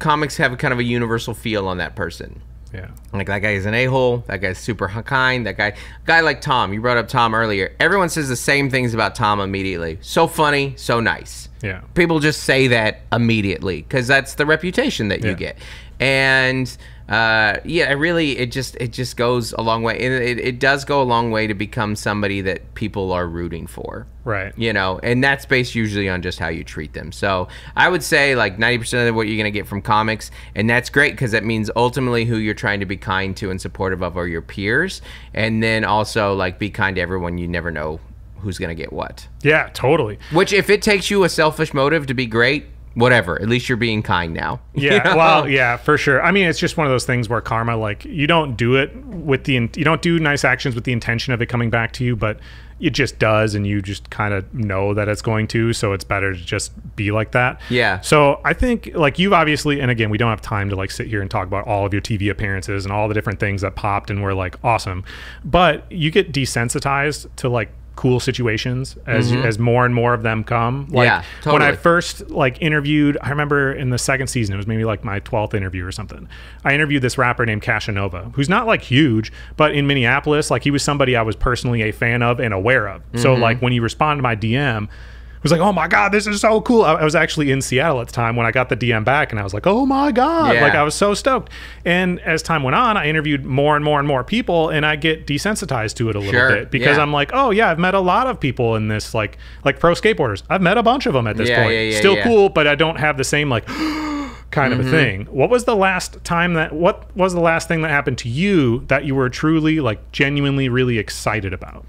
comics have a kind of a universal feel on that person. Yeah. Like that guy is an a-hole. That guy's super kind. That guy like Tom. You brought up Tom earlier. Everyone says the same things about Tom immediately. So funny, so nice. Yeah. People just say that immediately because that's the reputation that you get. And yeah, it just goes a long way. And it does go a long way to become somebody that people are rooting for. Right. You know, and that's based usually on just how you treat them. So I would say like 90% of what you're going to get from comics. And that's great because that means ultimately who you're trying to be kind to and supportive of are your peers. And then also like be kind to everyone. You never know who's going to get what. Yeah, totally. Which if it takes you a selfish motive to be great, whatever, at least you're being kind now. Yeah, well, yeah, for sure. I mean, it's just one of those things where karma, like, you don't do it with the, you don't do nice actions with the intention of it coming back to you, but it just does, and you just kind of know that it's going to, so it's better to just be like that. Yeah. So I think, like, you've obviously, and again, we don't have time to, like, sit here and talk about all of your TV appearances and all the different things that popped and were, like, awesome, but you get desensitized to, like, cool situations as more and more of them come. Like, yeah, totally. When I first, like, interviewed, I remember in the second season, it was maybe like my 12th interview or something, I interviewed this rapper named Casanova, who's not, like, huge, but in Minneapolis, like, he was somebody I was personally a fan of and aware of. So, like, when he responded to my DM, I was like, oh my God, this is so cool. I was actually in Seattle at the time when I got the DM back, and I was like, oh my God, like, I was so stoked. And as time went on, I interviewed more and more people, and I get desensitized to it a little bit, because I'm like, oh yeah, I've met a lot of people in this, like pro skateboarders. I've met a bunch of them at this point. Still cool, but I don't have the same, like, kind of a thing. What was the last time that, what was the last thing that happened to you that you were truly, like, genuinely really excited about?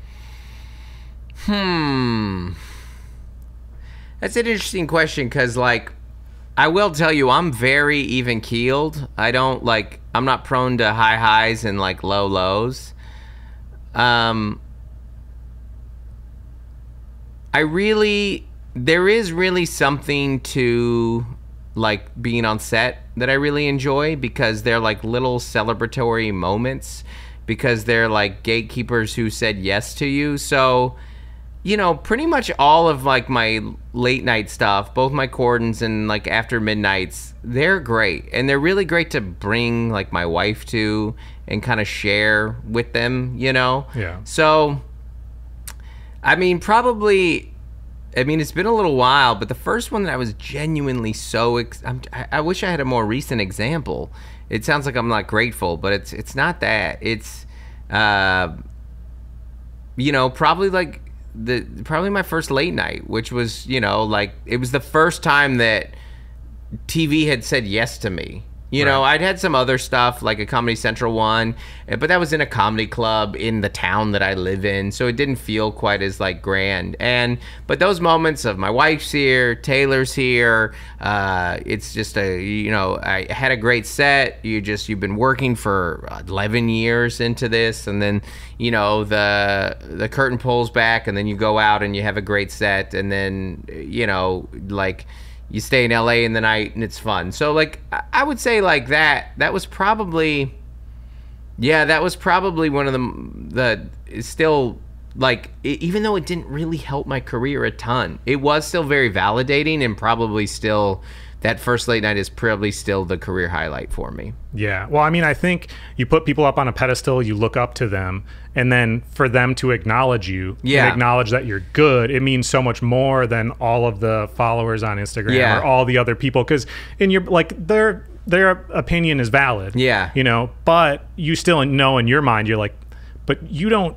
That's an interesting question, because, like, I will tell you, I'm very even keeled. I don't, like, I'm not prone to high highs and, like, low lows. I really, there is really something to, like, being on set that I really enjoy, because they're, like, little celebratory moments, because they're, like, gatekeepers who said yes to you. So, you know, pretty much all of, like, my late night stuff, both my cordons and, like, after midnights, they're great. And they're really great to bring, like, my wife to and kind of share with them, you know? Yeah. So, I mean, probably, I mean, it's been a little while, but the first one that I was genuinely so, I wish I had a more recent example. It sounds like I'm not grateful, but it's not that. It's, you know, probably, like, probably my first late night, which was, you know, like, it was the first time that TV had said yes to me. You know, I'd had some other stuff, like a Comedy Central one, but that was in a comedy club in the town that I live in, so it didn't feel quite as, like, grand. And but those moments of my wife's here, Taylor's here, it's just a, you know, I had a great set. You've been working for 11 years into this, and then, you know, the curtain pulls back, and then you go out and you have a great set, and then, you know, like, you stay in LA in the night and it's fun. So, like, I would say, like, that was probably, yeah, that was probably one of the still, like, even though it didn't really help my career a ton, it was still very validating, and probably still, that first late night is probably still the career highlight for me. Yeah, well, I mean, I think you put people up on a pedestal, you look up to them, and then for them to acknowledge you and acknowledge that you're good, it means so much more than all of the followers on Instagram or all the other people, because in your, like, their opinion is valid, you know, but you still know in your mind, you're like, but you don't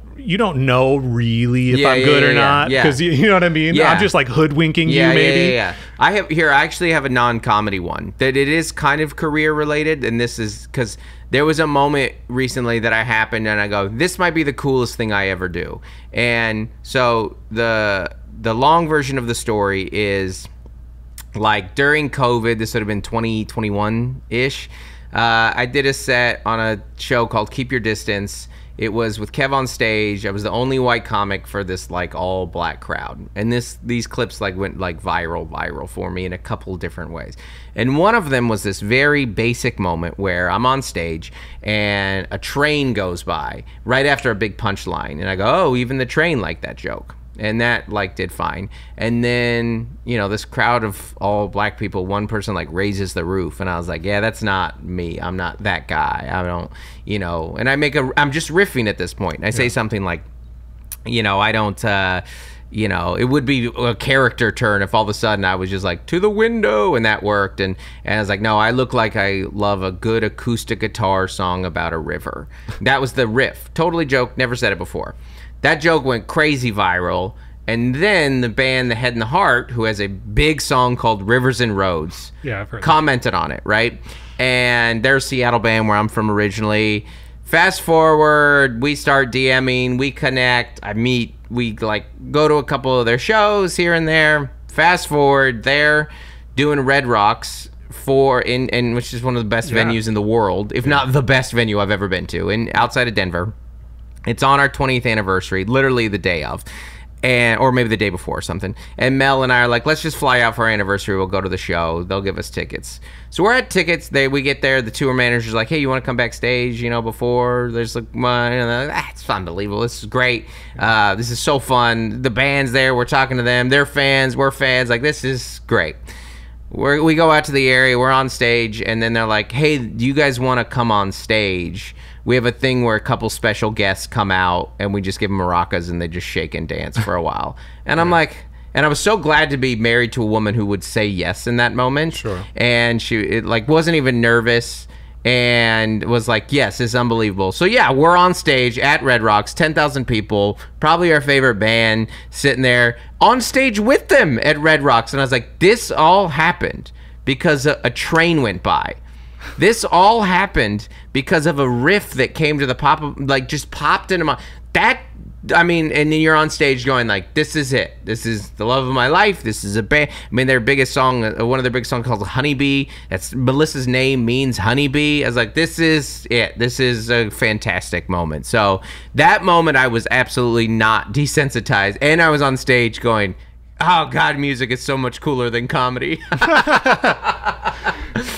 know really if I'm good or not, because you know what I mean. I'm just, like, hoodwinking you maybe. I have here. I actually have a non-comedy one that it is kind of career related, and this is because there was a moment recently that I happened, and I go, this might be the coolest thing I ever do. And so the long version of the story is, like, during COVID, this would have been 2021-ish. I did a set on a show called Keep Your Distance. It was with Kev on stage. I was the only white comic for this, like, all black crowd. And these clips, like, went, like, viral for me in a couple different ways. And one of them was this very basic moment where I'm on stage and a train goes by right after a big punchline. And I go, oh, even the train liked that joke. And that, like, did fine. And then, you know, this crowd of all black people, one person, like, raises the roof, and I was like, yeah, that's not me. I'm not that guy. I don't, you know. And I make a, I'm just riffing at this point. I say something like, you know, I don't, you know, it would be a character turn if all of a sudden I was just like, to the window, and that worked. And I was like, no, I look like I love a good acoustic guitar song about a river. That was the riff. Totally joke. Never said it before. That joke went crazy viral, and then the band The Head and the Heart, who has a big song called Rivers and Roads, commented on it, right? And they're a Seattle band where I'm from originally. Fast forward, we start DMing, we connect, I meet, we, like, go to a couple of their shows here and there. Fast forward, they're doing Red Rocks in which is one of the best venues in the world, if not the best venue I've ever been to, and outside of Denver. It's on our 20th anniversary, literally the day of, or maybe the day before or something. And Mel and I are like, let's just fly out for our anniversary. We'll go to the show. They'll give us tickets. So we're at tickets. We get there. The tour manager's like, hey, you want to come backstage, you know, before? There's like, it's unbelievable. This is great. This is so fun. The band's there. We're talking to them. They're fans. We're fans. Like, this is great. We go out to the area. We're on stage. And then they're like, hey, do you guys want to come on stage? We have a thing where a couple special guests come out and we just give them maracas and they just shake and dance for a while. And I'm like, and I was so glad to be married to a woman who would say yes in that moment. Sure. And she wasn't even nervous and was like, yes, it's unbelievable. So yeah, we're on stage at Red Rocks, 10,000 people, probably our favorite band, sitting there on stage with them at Red Rocks. And I was like, this all happened because a train went by. This all happened because of a riff that came to the pop, like just popped into my, and then you're on stage going like, this is it. This is the love of my life. This is a band. I mean, their biggest song, one of their biggest songs called Honeybee. That's Melissa's name means honeybee. I was like, this is it. This is a fantastic moment. So that moment I was absolutely not desensitized. And I was on stage going, oh God, music is so much cooler than comedy.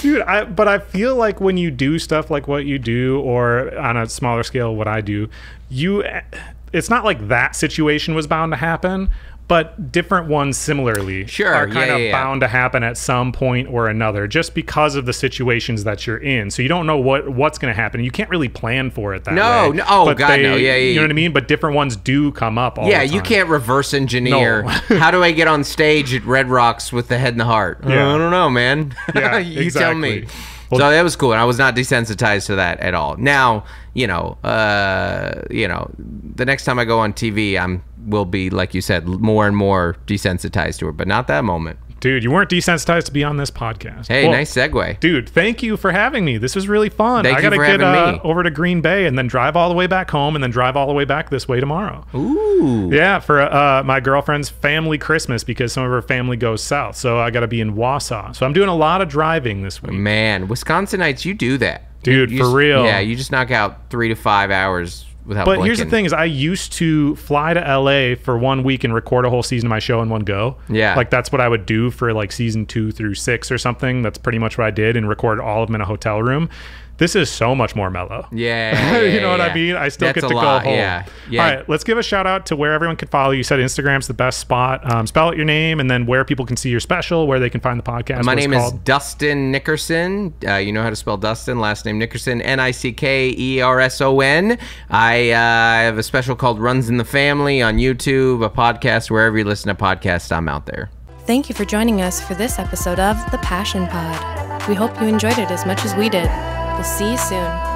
Dude, but I feel like when you do stuff like what you do, or on a smaller scale what I do, it's not like that situation was bound to happen, but different ones similarly are kind of bound to happen at some point or another, just because of the situations that you're in. So you don't know what's going to happen. You can't really plan for it that way. No, oh, but God, no. Yeah, yeah, you know what I mean? But different ones do come up all the time. Yeah, you can't reverse engineer. No. How do I get on stage at Red Rocks with The Head and the Heart? Yeah. I don't know, man. Yeah, you tell me. Well, so that was cool, and I was not desensitized to that at all. Now, the next time I go on TV, will be, like you said, more and more desensitized to it, but not that moment. Dude, you weren't desensitized to be on this podcast. Hey, nice segue. Dude, thank you for having me. This was really fun. I got to get over to Green Bay and then drive all the way back home and then drive all the way back this way tomorrow. Ooh. Yeah, for my girlfriend's family Christmas, because some of her family goes south. So I got to be in Wausau. So I'm doing a lot of driving this week. Man, Wisconsinites, you do that. Dude, for real. Yeah, you just knock out 3 to 5 hours without blinking. But here's the thing is, I used to fly to LA for 1 week and record a whole season of my show in one go. Yeah. Like, that's what I would do for like season 2 through 6 or something. That's pretty much what I did, and record all of them in a hotel room. This is so much more mellow. Yeah. You know what I mean? I still get to go home. Yeah. Yeah. All right, let's give a shout out to where everyone can follow you. You said Instagram's the best spot. Spell out your name and then where people can see your special, where they can find the podcast. My name is Dustin Nickerson. You know how to spell Dustin. Last name Nickerson. N-I-C-K-E-R-S-O-N. I have a special called Runs in the Family on YouTube, a podcast, wherever you listen to podcasts, I'm out there. Thank you for joining us for this episode of The Passion Pod. We hope you enjoyed it as much as we did. We'll see you soon.